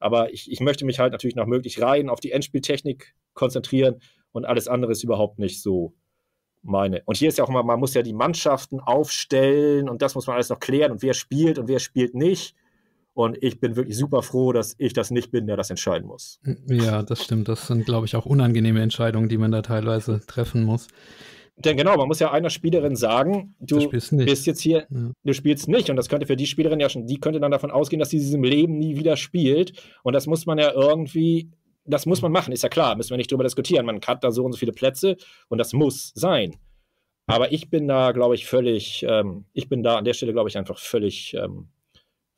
Aber ich, ich möchte mich halt natürlich nach möglich rein auf die Endspieltechnik konzentrieren und alles andere ist überhaupt nicht so meine. Und hier ist ja auch mal, man muss ja die Mannschaften aufstellen und das muss man alles noch klären und wer spielt und wer spielt nicht. Und ich bin wirklich super froh, dass ich das nicht bin, der das entscheiden muss. Ja, das stimmt. Das sind, glaube ich, auch unangenehme Entscheidungen, die man da teilweise treffen muss. Denn genau, man muss ja einer Spielerin sagen, du, du bist jetzt hier, ja. Du spielst nicht. Und das könnte für die Spielerin ja schon, die könnte dann davon ausgehen, dass sie diesem Leben nie wieder spielt. Und das muss man ja irgendwie, das muss man machen, ist ja klar, müssen wir nicht drüber diskutieren. Man hat da so und so viele Plätze und das muss sein. Aber ich bin da, glaube ich, völlig, ähm, ich bin da an der Stelle, glaube ich, einfach völlig... Ähm,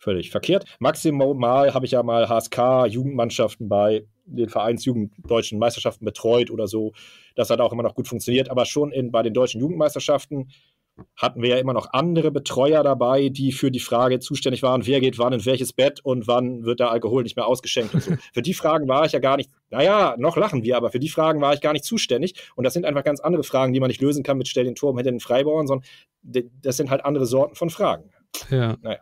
Völlig verkehrt. Maximal habe ich ja mal H S K-Jugendmannschaften bei den Vereinsjugenddeutschen Meisterschaften betreut oder so. Das hat auch immer noch gut funktioniert. Aber schon in, bei den deutschen Jugendmeisterschaften hatten wir ja immer noch andere Betreuer dabei, die für die Frage zuständig waren, wer geht wann in welches Bett und wann wird der Alkohol nicht mehr ausgeschenkt und so. Für die Fragen war ich ja gar nicht, naja, noch lachen wir, aber für die Fragen war ich gar nicht zuständig. Und das sind einfach ganz andere Fragen, die man nicht lösen kann mit Stell den Turm hinter den Freibauern, sondern das sind halt andere Sorten von Fragen. Ja. Naja.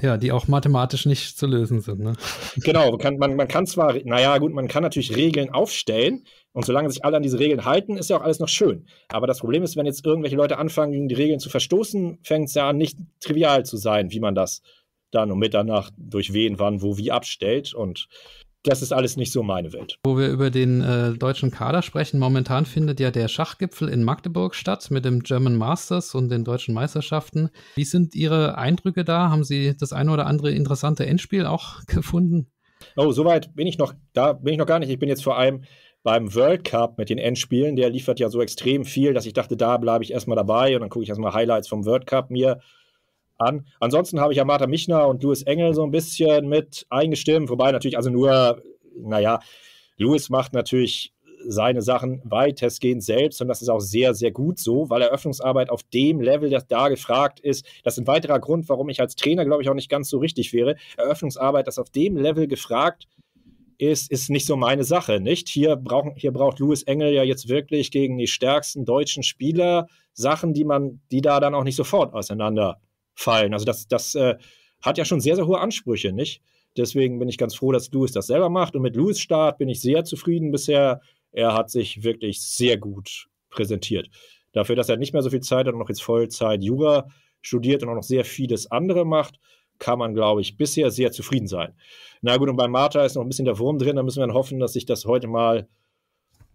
Ja, die auch mathematisch nicht zu lösen sind. Ne? Genau, kann, man, man kann zwar, naja gut, man kann natürlich Regeln aufstellen und solange sich alle an diese Regeln halten, ist ja auch alles noch schön. Aber das Problem ist, wenn jetzt irgendwelche Leute anfangen, gegen die Regeln zu verstoßen, fängt es ja an, nicht trivial zu sein, wie man das dann um Mitternacht durch wen, wann, wo, wie abstellt und das ist alles nicht so meine Welt. Wo wir über den äh, deutschen Kader sprechen, momentan findet ja der Schachgipfel in Magdeburg statt mit dem German Masters und den deutschen Meisterschaften. Wie sind Ihre Eindrücke da? Haben Sie das eine oder andere interessante Endspiel auch gefunden? Oh, soweit bin ich noch, da bin ich noch gar nicht. Ich bin jetzt vor allem beim World Cup mit den Endspielen. Der liefert ja so extrem viel, dass ich dachte, da bleibe ich erstmal dabei und dann gucke ich erstmal Highlights vom World Cup mir an. Ansonsten habe ich ja Marta Michner und Louis Engel so ein bisschen mit eingestimmt, wobei natürlich also nur, naja, Louis macht natürlich seine Sachen weitestgehend selbst und das ist auch sehr, sehr gut so, weil Eröffnungsarbeit auf dem Level, das da gefragt ist, das ist ein weiterer Grund, warum ich als Trainer, glaube ich, auch nicht ganz so richtig wäre. Eröffnungsarbeit, das auf dem Level gefragt ist, ist nicht so meine Sache, nicht? Hier, brauchen, hier braucht Louis Engel ja jetzt wirklich gegen die stärksten deutschen Spieler Sachen, die man, die da dann auch nicht sofort auseinander fallen. Also das, das äh, hat ja schon sehr, sehr hohe Ansprüche, nicht? Deswegen bin ich ganz froh, dass Louis das selber macht. Und mit Louis' Start bin ich sehr zufrieden bisher. Er hat sich wirklich sehr gut präsentiert. Dafür, dass er nicht mehr so viel Zeit hat und noch jetzt Vollzeit Jura studiert und auch noch sehr vieles andere macht, kann man, glaube ich, bisher sehr zufrieden sein. Na gut, und bei Martha ist noch ein bisschen der Wurm drin. Da müssen wir dann hoffen, dass sich das heute mal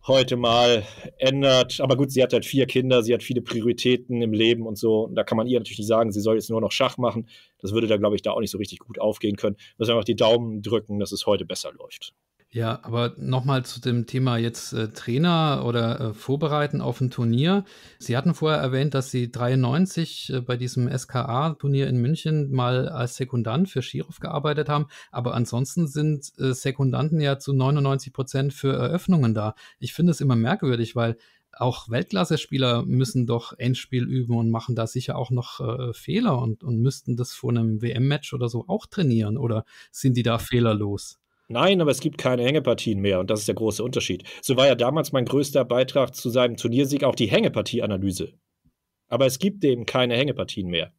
heute mal ändert. Aber gut, sie hat halt vier Kinder, sie hat viele Prioritäten im Leben und so. Und da kann man ihr natürlich nicht sagen, sie soll jetzt nur noch Schach machen. Das würde da, glaube ich, da auch nicht so richtig gut aufgehen können. Müssen wir einfach die Daumen drücken, dass es heute besser läuft. Ja, aber nochmal zu dem Thema jetzt äh, Trainer oder äh, Vorbereiten auf ein Turnier. Sie hatten vorher erwähnt, dass Sie dreiundneunzig äh, bei diesem S K A-Turnier in München mal als Sekundant für Schirov gearbeitet haben. Aber ansonsten sind äh, Sekundanten ja zu neunundneunzig Prozent für Eröffnungen da. Ich finde es immer merkwürdig, weil auch Weltklasse-Spieler müssen doch Endspiel üben und machen da sicher auch noch äh, Fehler und, und müssten das vor einem W M-Match oder so auch trainieren. Oder sind die da fehlerlos? Nein, aber es gibt keine Hängepartien mehr und das ist der große Unterschied. So war ja damals mein größter Beitrag zu seinem Turniersieg auch die Hängepartieanalyse. Aber es gibt eben keine Hängepartien mehr.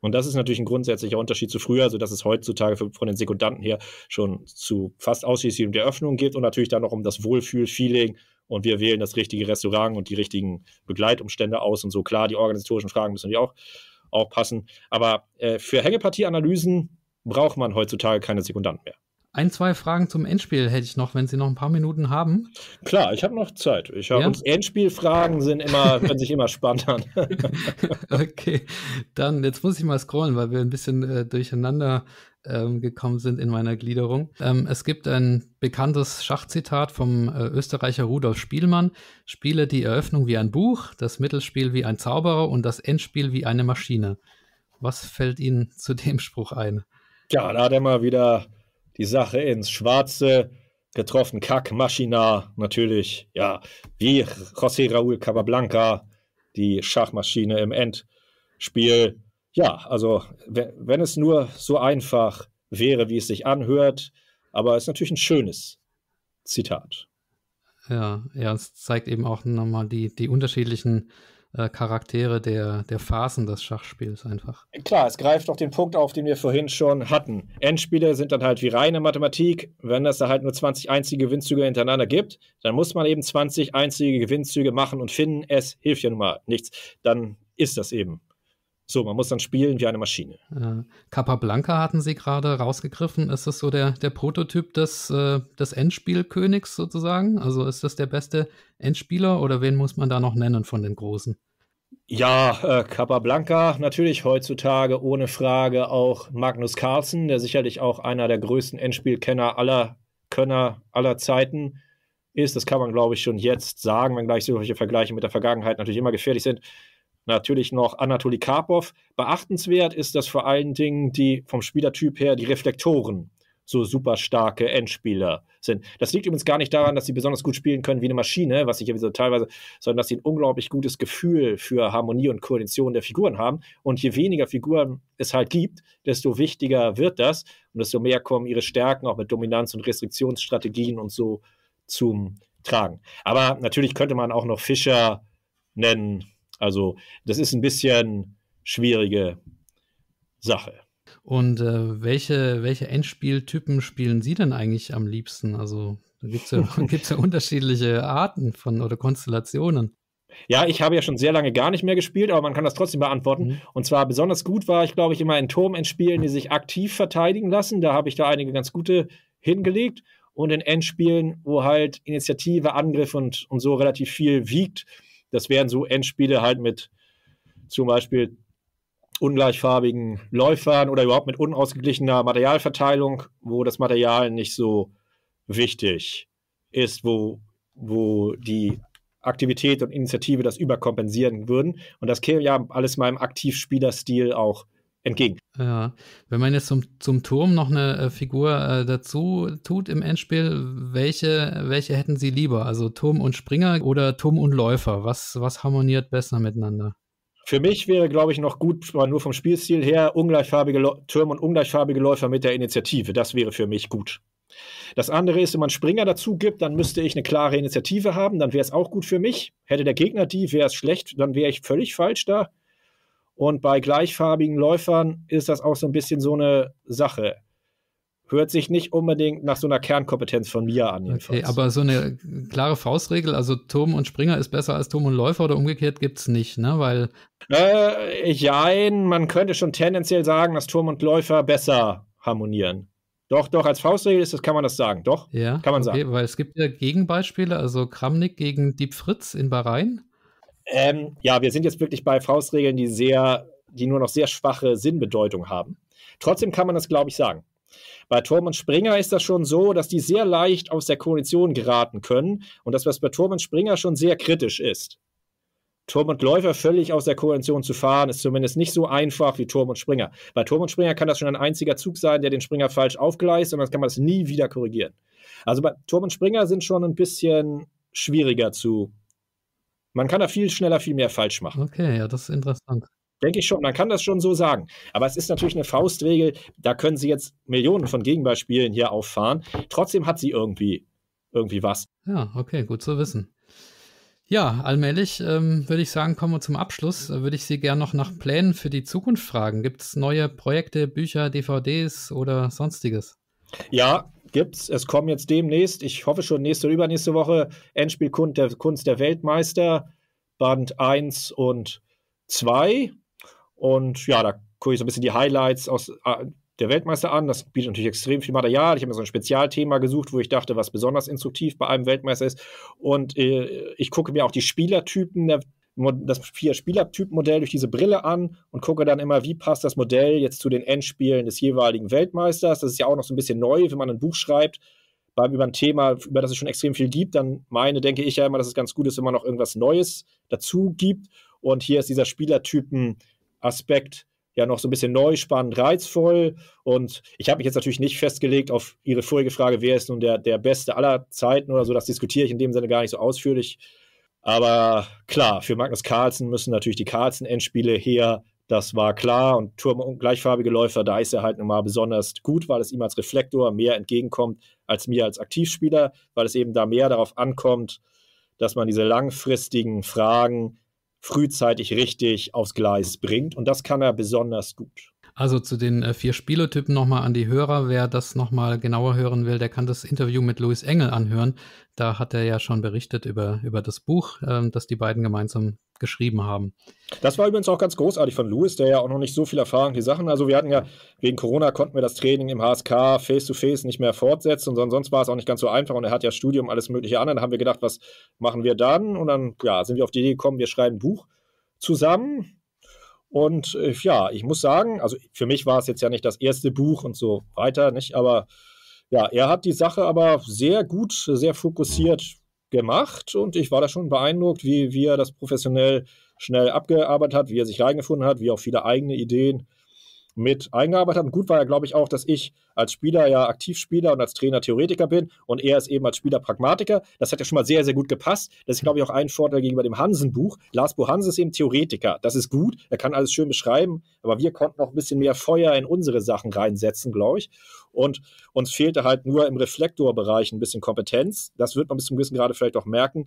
Und das ist natürlich ein grundsätzlicher Unterschied zu früher, sodass es heutzutage von den Sekundanten her schon zu fast ausschließlich um die Eröffnung geht und natürlich dann noch um das Wohlfühl-Feeling und wir wählen das richtige Restaurant und die richtigen Begleitumstände aus und so. Klar, die organisatorischen Fragen müssen die auch, auch passen. Aber äh, für Hängepartieanalysen braucht man heutzutage keine Sekundanten mehr. Ein, zwei Fragen zum Endspiel hätte ich noch, wenn Sie noch ein paar Minuten haben. Klar, ich habe noch Zeit. Ich hab, ja? Und Endspielfragen sind immer, können sich immer spannend an. Okay, dann jetzt muss ich mal scrollen, weil wir ein bisschen äh, durcheinander ähm, gekommen sind in meiner Gliederung. Ähm, es gibt ein bekanntes Schachzitat vom äh, Österreicher Rudolf Spielmann. Spiele die Eröffnung wie ein Buch, das Mittelspiel wie ein Zauberer und das Endspiel wie eine Maschine. Was fällt Ihnen zu dem Spruch ein? Ja, da hat er mal wieder die Sache ins Schwarze getroffen, Kack, Maschina, natürlich, ja, wie José Raúl Capablanca, die Schachmaschine im Endspiel. Ja, also wenn es nur so einfach wäre, wie es sich anhört, aber es ist natürlich ein schönes Zitat. Ja, ja, es zeigt eben auch nochmal die, die unterschiedlichen äh, Charaktere der, der Phasen des Schachspiels einfach. Klar, es greift auch den Punkt auf, den wir vorhin schon hatten. Endspiele sind dann halt wie reine Mathematik. Wenn es da halt nur zwanzig einzige Gewinnzüge hintereinander gibt, dann muss man eben zwanzig einzige Gewinnzüge machen und finden. Es hilft ja nun mal nichts. Dann ist das eben so. Man muss dann spielen wie eine Maschine. Äh, Capablanca hatten Sie gerade rausgegriffen. Ist das so der, der Prototyp des, äh, des Endspielkönigs sozusagen? Also ist das der beste Endspieler oder wen muss man da noch nennen von den Großen? Ja, äh, Capablanca natürlich heutzutage ohne Frage auch Magnus Carlsen, der sicherlich auch einer der größten Endspielkenner aller Könner aller Zeiten ist. Das kann man, glaube ich, schon jetzt sagen, wenn gleich solche Vergleiche mit der Vergangenheit natürlich immer gefährlich sind. Natürlich noch Anatoli Karpov. Beachtenswert ist, dass vor allen Dingen die vom Spielertyp her die Reflektoren so super starke Endspieler sind. Das liegt übrigens gar nicht daran, dass sie besonders gut spielen können wie eine Maschine, was ich ja so teilweise, sondern dass sie ein unglaublich gutes Gefühl für Harmonie und Koordination der Figuren haben. Und je weniger Figuren es halt gibt, desto wichtiger wird das und desto mehr kommen ihre Stärken auch mit Dominanz- und Restriktionsstrategien und so zum Tragen. Aber natürlich könnte man auch noch Fischer nennen. Also das ist ein bisschen schwierige Sache. Und äh, welche, welche Endspieltypen spielen Sie denn eigentlich am liebsten? Also da gibt es ja, gibt's ja unterschiedliche Arten von oder Konstellationen. Ja, ich habe ja schon sehr lange gar nicht mehr gespielt, aber man kann das trotzdem beantworten. Mhm. Und zwar besonders gut war ich, glaube ich, immer in Turm-Endspielen, die sich aktiv verteidigen lassen. Da habe ich da einige ganz gute hingelegt. Und in Endspielen, wo halt Initiative, Angriff und, und so relativ viel wiegt. Das wären so Endspiele halt mit zum Beispiel ungleichfarbigen Läufern oder überhaupt mit unausgeglichener Materialverteilung, wo das Material nicht so wichtig ist, wo, wo die Aktivität und Initiative das überkompensieren würden. Und das käme ja alles meinem Aktivspielerstil auch entgegen. Ja, wenn man jetzt zum, zum Turm noch eine äh, Figur äh, dazu tut im Endspiel, welche, welche hätten Sie lieber? Also Turm und Springer oder Turm und Läufer? Was, was harmoniert besser miteinander? Für mich wäre, glaube ich, noch gut, nur vom Spielstil her, ungleichfarbige Türme und ungleichfarbige Läufer mit der Initiative. Das wäre für mich gut. Das andere ist, wenn man Springer dazu gibt, dann müsste ich eine klare Initiative haben, dann wäre es auch gut für mich. Hätte der Gegner die, wäre es schlecht, dann wäre ich völlig falsch da. Und bei gleichfarbigen Läufern ist das auch so ein bisschen so eine Sache. Hört sich nicht unbedingt nach so einer Kernkompetenz von mir an. Okay, aber so eine klare Faustregel, also Turm und Springer ist besser als Turm und Läufer oder umgekehrt gibt es nicht, ne? Weil äh, jein, man könnte schon tendenziell sagen, dass Turm und Läufer besser harmonieren. Doch, doch, als Faustregel ist das, kann man das sagen, doch, ja, kann man okay, sagen. Weil es gibt ja Gegenbeispiele, also Kramnik gegen Diep Fritz in Bahrain. Ähm, ja, wir sind jetzt wirklich bei Faustregeln, die, sehr, die nur noch sehr schwache Sinnbedeutung haben. Trotzdem kann man das, glaube ich, sagen. Bei Turm und Springer ist das schon so, dass die sehr leicht aus der Koalition geraten können und dass was bei Turm und Springer schon sehr kritisch ist. Turm und Läufer völlig aus der Koalition zu fahren, ist zumindest nicht so einfach wie Turm und Springer. Bei Turm und Springer kann das schon ein einziger Zug sein, der den Springer falsch aufgleist und dann kann man das nie wieder korrigieren. Also bei Turm und Springer sind schon ein bisschen schwieriger zu. Man kann da viel schneller, viel mehr falsch machen. Okay, ja, das ist interessant. Denke ich schon, man kann das schon so sagen. Aber es ist natürlich eine Faustregel, da können Sie jetzt Millionen von Gegenbeispielen hier auffahren. Trotzdem hat sie irgendwie, irgendwie was. Ja, okay, gut zu wissen. Ja, allmählich ähm, würde ich sagen, kommen wir zum Abschluss. Würde ich Sie gerne noch nach Plänen für die Zukunft fragen. Gibt es neue Projekte, Bücher, D V Ds oder sonstiges? Ja, gibt's. Es kommen jetzt demnächst, ich hoffe schon nächste oder übernächste Woche, Endspiel Kunst der, Kunst der Weltmeister, Band eins und zwei. Und ja, da gucke ich so ein bisschen die Highlights aus der Weltmeister an. Das bietet natürlich extrem viel Material. Ich habe mir so ein Spezialthema gesucht, wo ich dachte, was besonders instruktiv bei einem Weltmeister ist. Und äh, ich gucke mir auch die Spielertypen, der, das Vier-Spielertyp-Modell durch diese Brille an und gucke dann immer, wie passt das Modell jetzt zu den Endspielen des jeweiligen Weltmeisters. Das ist ja auch noch so ein bisschen neu, wenn man ein Buch schreibt, beim, über ein Thema, über das es schon extrem viel gibt. Dann meine, denke ich ja immer, dass es ganz gut ist, wenn man noch irgendwas Neues dazu gibt. Und hier ist dieser Spielertypen Aspekt ja noch so ein bisschen neu, spannend, reizvoll. Und ich habe mich jetzt natürlich nicht festgelegt auf Ihre vorige Frage, wer ist nun der, der Beste aller Zeiten oder so. Das diskutiere ich in dem Sinne gar nicht so ausführlich. Aber klar, für Magnus Carlsen müssen natürlich die Carlsen-Endspiele her. Das war klar. Und Turm- und gleichfarbige Läufer, da ist er halt nun mal besonders gut, weil es ihm als Reflektor mehr entgegenkommt als mir als Aktivspieler, weil es eben da mehr darauf ankommt, dass man diese langfristigen Fragen frühzeitig richtig aufs Gleis bringt. Und das kann er besonders gut. Also zu den äh, vier Spielertypen nochmal an die Hörer. Wer das nochmal genauer hören will, der kann das Interview mit Louis Engel anhören. Da hat er ja schon berichtet über, über das Buch, äh, das die beiden gemeinsam geschrieben haben. Das war übrigens auch ganz großartig von Louis, der ja auch noch nicht so viel Erfahrung die Sachen. Also wir hatten ja, wegen Corona konnten wir das Training im H S K face-to-face nicht mehr fortsetzen. Und sonst war es auch nicht ganz so einfach. Und er hat ja Studium, alles mögliche an. Dann haben wir gedacht, was machen wir dann? Und dann ja, sind wir auf die Idee gekommen, wir schreiben ein Buch zusammen. Und äh, ja, ich muss sagen, also für mich war es jetzt ja nicht das erste Buch und so weiter, nicht? Aber ja, er hat die Sache aber sehr gut, sehr fokussiert gemacht und ich war da schon beeindruckt, wie, wie er das professionell schnell abgearbeitet hat, wie er sich reingefunden hat, wie auch viele eigene Ideen mit eingearbeitet hat. Und gut war ja, glaube ich, auch, dass ich als Spieler ja Aktivspieler und als Trainer Theoretiker bin und er ist eben als Spieler Pragmatiker. Das hat ja schon mal sehr, sehr gut gepasst. Das ist, glaube ich, auch ein Vorteil gegenüber dem Hansen-Buch. Lars Bo-Hansen ist eben Theoretiker. Das ist gut, er kann alles schön beschreiben, aber wir konnten noch ein bisschen mehr Feuer in unsere Sachen reinsetzen, glaube ich. Und uns fehlte halt nur im Reflektorbereich ein bisschen Kompetenz. Das wird man bis zum gewissen Grade vielleicht auch merken.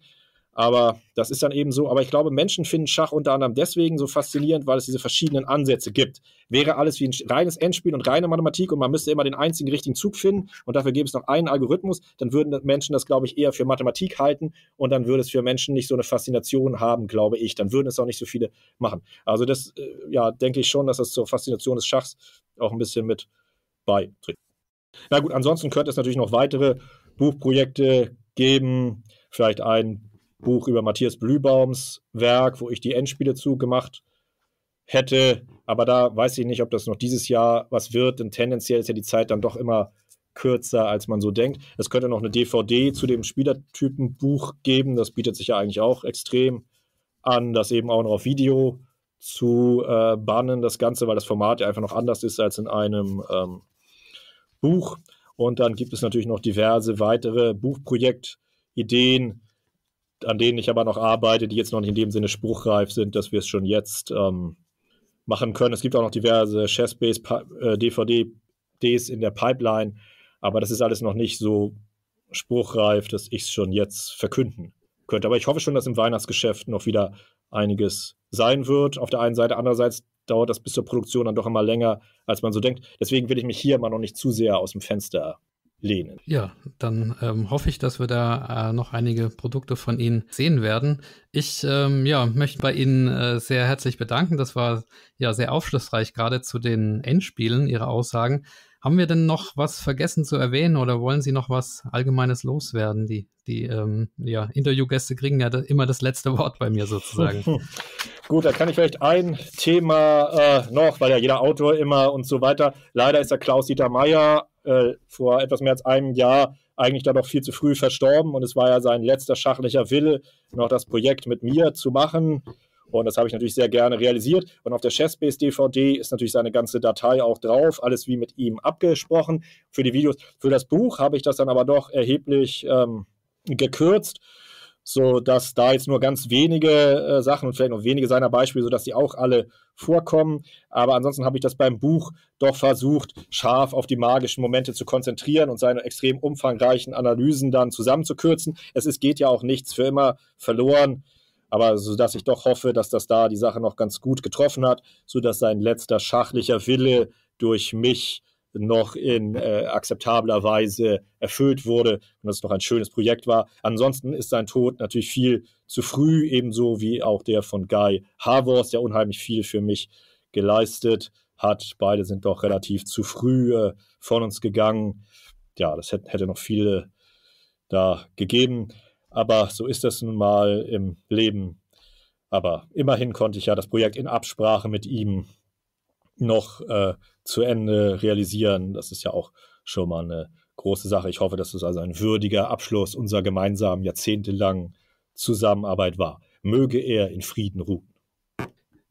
Aber das ist dann eben so. Aber ich glaube, Menschen finden Schach unter anderem deswegen so faszinierend, weil es diese verschiedenen Ansätze gibt. Wäre alles wie ein reines Endspiel und reine Mathematik und man müsste immer den einzigen richtigen Zug finden und dafür gäbe es noch einen Algorithmus, dann würden Menschen das, glaube ich, eher für Mathematik halten und dann würde es für Menschen nicht so eine Faszination haben, glaube ich. Dann würden es auch nicht so viele machen. Also das, ja, denke ich schon, dass das zur Faszination des Schachs auch ein bisschen mit beiträgt. Na gut, ansonsten könnte es natürlich noch weitere Buchprojekte geben, vielleicht ein Buch über Matthias Blühbaums Werk, wo ich die Endspiele zugemacht hätte. Aber da weiß ich nicht, ob das noch dieses Jahr was wird, denn tendenziell ist ja die Zeit dann doch immer kürzer, als man so denkt. Es könnte noch eine D V D zu dem Spielertypenbuch geben. Das bietet sich ja eigentlich auch extrem an, das eben auch noch auf Video zu äh, bannen, das Ganze, weil das Format ja einfach noch anders ist als in einem ähm, Buch. Und dann gibt es natürlich noch diverse weitere Buchprojektideen, an denen ich aber noch arbeite, die jetzt noch nicht in dem Sinne spruchreif sind, dass wir es schon jetzt ähm, machen können. Es gibt auch noch diverse Chessbase-D V Ds in der Pipeline, aber das ist alles noch nicht so spruchreif, dass ich es schon jetzt verkünden könnte. Aber ich hoffe schon, dass im Weihnachtsgeschäft noch wieder einiges sein wird. Auf der einen Seite, andererseits dauert das bis zur Produktion dann doch immer länger, als man so denkt. Deswegen will ich mich hier immer noch nicht zu sehr aus dem Fenster lehnen. Ja, dann ähm, hoffe ich, dass wir da äh, noch einige Produkte von Ihnen sehen werden. Ich ähm, ja, möchte bei Ihnen äh, sehr herzlich bedanken. Das war ja sehr aufschlussreich, gerade zu den Endspielen, Ihre Aussagen. Haben wir denn noch was vergessen zu erwähnen oder wollen Sie noch was Allgemeines loswerden? Die, die ähm, ja, Interviewgäste kriegen ja da immer das letzte Wort bei mir sozusagen. Gut, da kann ich vielleicht ein Thema äh, noch, weil ja jeder Autor immer und so weiter. Leider ist der Klaus-Dieter Meyer Äh, vor etwas mehr als einem Jahr eigentlich dann noch viel zu früh verstorben und es war ja sein letzter schachlicher Wille, noch das Projekt mit mir zu machen und das habe ich natürlich sehr gerne realisiert und auf der Chessbase-D V D ist natürlich seine ganze Datei auch drauf, alles wie mit ihm abgesprochen für die Videos. Für das Buch habe ich das dann aber doch erheblich ähm, gekürzt, so dass da jetzt nur ganz wenige äh, Sachen und vielleicht noch wenige seiner Beispiele, sodass die auch alle vorkommen. Aber ansonsten habe ich das beim Buch doch versucht, scharf auf die magischen Momente zu konzentrieren und seine extrem umfangreichen Analysen dann zusammenzukürzen. Es ist, geht ja auch nichts für immer verloren, aber sodass ich doch hoffe, dass das da die Sache noch ganz gut getroffen hat, sodass sein letzter schachlicher Wille durch mich noch in äh, akzeptabler Weise erfüllt wurde und das noch ein schönes Projekt war. Ansonsten ist sein Tod natürlich viel zu früh, ebenso wie auch der von Guy Haworth, der unheimlich viel für mich geleistet hat. Beide sind doch relativ zu früh äh, von uns gegangen. Ja, das hätte, hätte noch viele da gegeben, aber so ist das nun mal im Leben. Aber immerhin konnte ich ja das Projekt in Absprache mit ihm noch äh, zu Ende realisieren. Das ist ja auch schon mal eine große Sache. Ich hoffe, dass es also ein würdiger Abschluss unserer gemeinsamen jahrzehntelangen Zusammenarbeit war. Möge er in Frieden ruhen.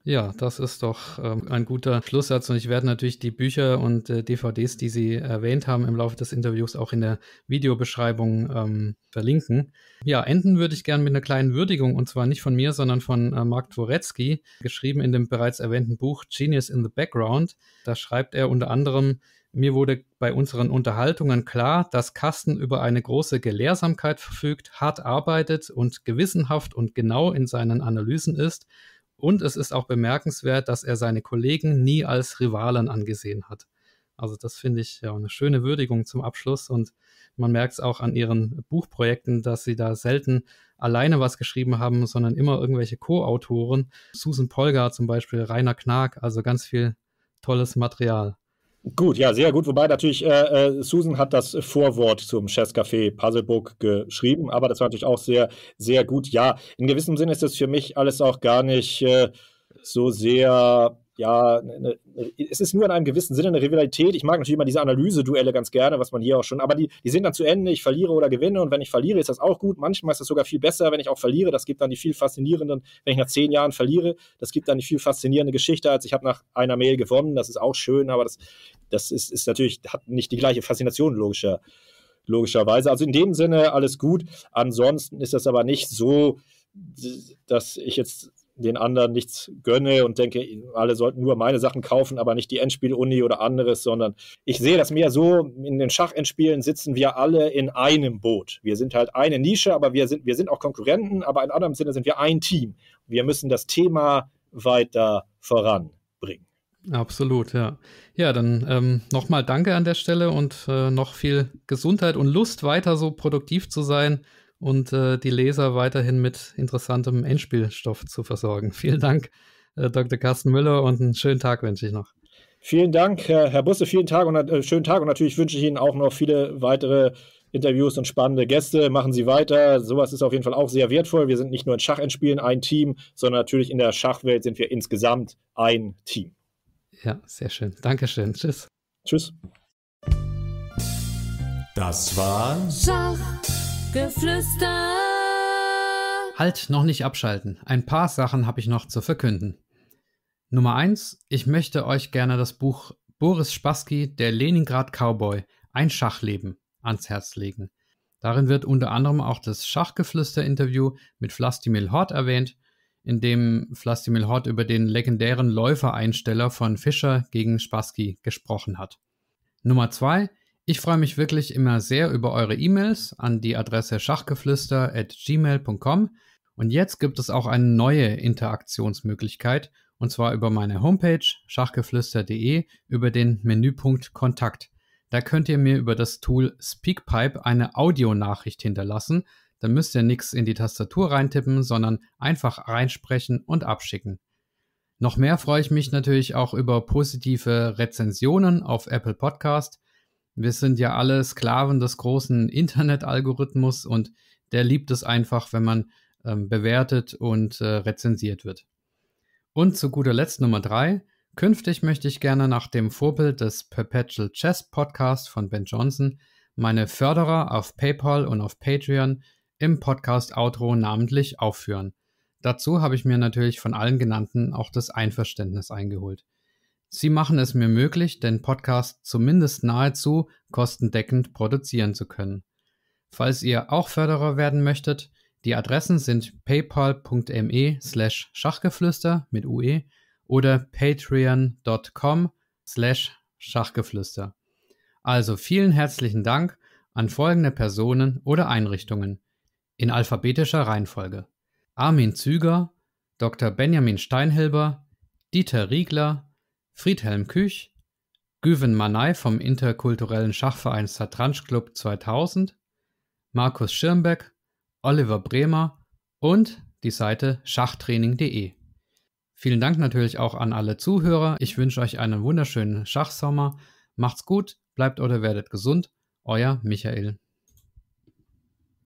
Ja, das ist doch ähm, ein guter Schlusssatz und ich werde natürlich die Bücher und äh, D V Ds, die Sie erwähnt haben im Laufe des Interviews, auch in der Videobeschreibung ähm, verlinken. Ja, enden würde ich gerne mit einer kleinen Würdigung und zwar nicht von mir, sondern von äh, Mark Dvoretsky, geschrieben in dem bereits erwähnten Buch Genius in the Background. Da schreibt er unter anderem: Mir wurde bei unseren Unterhaltungen klar, dass Karsten über eine große Gelehrsamkeit verfügt, hart arbeitet und gewissenhaft und genau in seinen Analysen ist. Und es ist auch bemerkenswert, dass er seine Kollegen nie als Rivalen angesehen hat. Also das finde ich ja eine schöne Würdigung zum Abschluss. Und man merkt es auch an Ihren Buchprojekten, dass Sie da selten alleine was geschrieben haben, sondern immer irgendwelche Co-Autoren. Susan Polgar zum Beispiel, Rainer Knaack, also ganz viel tolles Material. Gut, ja, sehr gut. Wobei natürlich, äh, Susan hat das Vorwort zum Chesscafé Puzzlebook geschrieben, aber das war natürlich auch sehr, sehr gut. Ja, in gewissem Sinne ist das für mich alles auch gar nicht äh, so sehr, ja, ne, es ist nur in einem gewissen Sinne eine Rivalität. Ich mag natürlich immer diese Analyse-Duelle ganz gerne, was man hier auch schon, aber die, die sind dann zu Ende, ich verliere oder gewinne und wenn ich verliere, ist das auch gut. Manchmal ist das sogar viel besser, wenn ich auch verliere. Das gibt dann die viel faszinierenden, wenn ich nach zehn Jahren verliere, das gibt dann die viel faszinierende Geschichte, als ich habe nach einer Mail gewonnen. Das ist auch schön, aber das Das ist, ist natürlich, hat nicht die gleiche Faszination logischer, logischerweise. Also in dem Sinne alles gut. Ansonsten ist das aber nicht so, dass ich jetzt den anderen nichts gönne und denke, alle sollten nur meine Sachen kaufen, aber nicht die Endspiel-Uni oder anderes, sondern ich sehe das mehr so, in den Schachendspielen sitzen wir alle in einem Boot. Wir sind halt eine Nische, aber wir sind, wir sind auch Konkurrenten, aber in anderem Sinne sind wir ein Team. Wir müssen das Thema weiter voranbringen. Absolut, ja. Ja, dann ähm, nochmal danke an der Stelle und äh, noch viel Gesundheit und Lust, weiter so produktiv zu sein und äh, die Leser weiterhin mit interessantem Endspielstoff zu versorgen. Vielen Dank, äh, Doktor Karsten Müller, und einen schönen Tag wünsche ich noch. Vielen Dank, Herr, Herr Busse, vielen Tag und äh, schönen Tag und natürlich wünsche ich Ihnen auch noch viele weitere Interviews und spannende Gäste. Machen Sie weiter. Sowas ist auf jeden Fall auch sehr wertvoll. Wir sind nicht nur in Schachendspielen ein Team, sondern natürlich in der Schachwelt sind wir insgesamt ein Team. Ja, sehr schön. Dankeschön. Tschüss. Tschüss. Das war Schachgeflüster. Halt, noch nicht abschalten. Ein paar Sachen habe ich noch zu verkünden. Nummer eins. Ich möchte euch gerne das Buch Boris Spassky, der Leningrad Cowboy, ein Schachleben ans Herz legen. Darin wird unter anderem auch das Schachgeflüster-Interview mit Vlastimil Hort erwähnt, in dem Vlastimil Hort über den legendären Läufereinsteller von Fischer gegen Spassky gesprochen hat. Nummer zwei. Ich freue mich wirklich immer sehr über eure E-Mails an die Adresse schachgeflüster at gmail punkt com und jetzt gibt es auch eine neue Interaktionsmöglichkeit und zwar über meine Homepage schachgeflüster punkt de über den Menüpunkt Kontakt. Da könnt ihr mir über das Tool Speakpipe eine Audionachricht hinterlassen. Dann müsst ihr nichts in die Tastatur reintippen, sondern einfach reinsprechen und abschicken. Noch mehr freue ich mich natürlich auch über positive Rezensionen auf Apple Podcast. Wir sind ja alle Sklaven des großen Internetalgorithmus und der liebt es einfach, wenn man ähm, bewertet und äh, rezensiert wird. Und zu guter Letzt Nummer drei. Künftig möchte ich gerne nach dem Vorbild des Perpetual Chess Podcast von Ben Johnson meine Förderer auf PayPal und auf Patreon im Podcast-Outro namentlich aufführen. Dazu habe ich mir natürlich von allen genannten auch das Einverständnis eingeholt. Sie machen es mir möglich, den Podcast zumindest nahezu kostendeckend produzieren zu können. Falls ihr auch Förderer werden möchtet, Die Adressen sind paypal.me slash Schachgeflüster mit U E oder patreon.com slash Schachgeflüster. Also vielen herzlichen Dank an folgende Personen oder Einrichtungen in alphabetischer Reihenfolge: Armin Züger, Doktor Benjamin Steinhilber, Dieter Riegler, Friedhelm Küch, Güven Manay vom interkulturellen Schachverein Satranj Club zweitausend, Markus Schirmbeck, Oliver Bremer und die Seite schachtraining punkt de. Vielen Dank natürlich auch an alle Zuhörer. Ich wünsche euch einen wunderschönen Schachsommer. Macht's gut, bleibt oder werdet gesund. Euer Michael.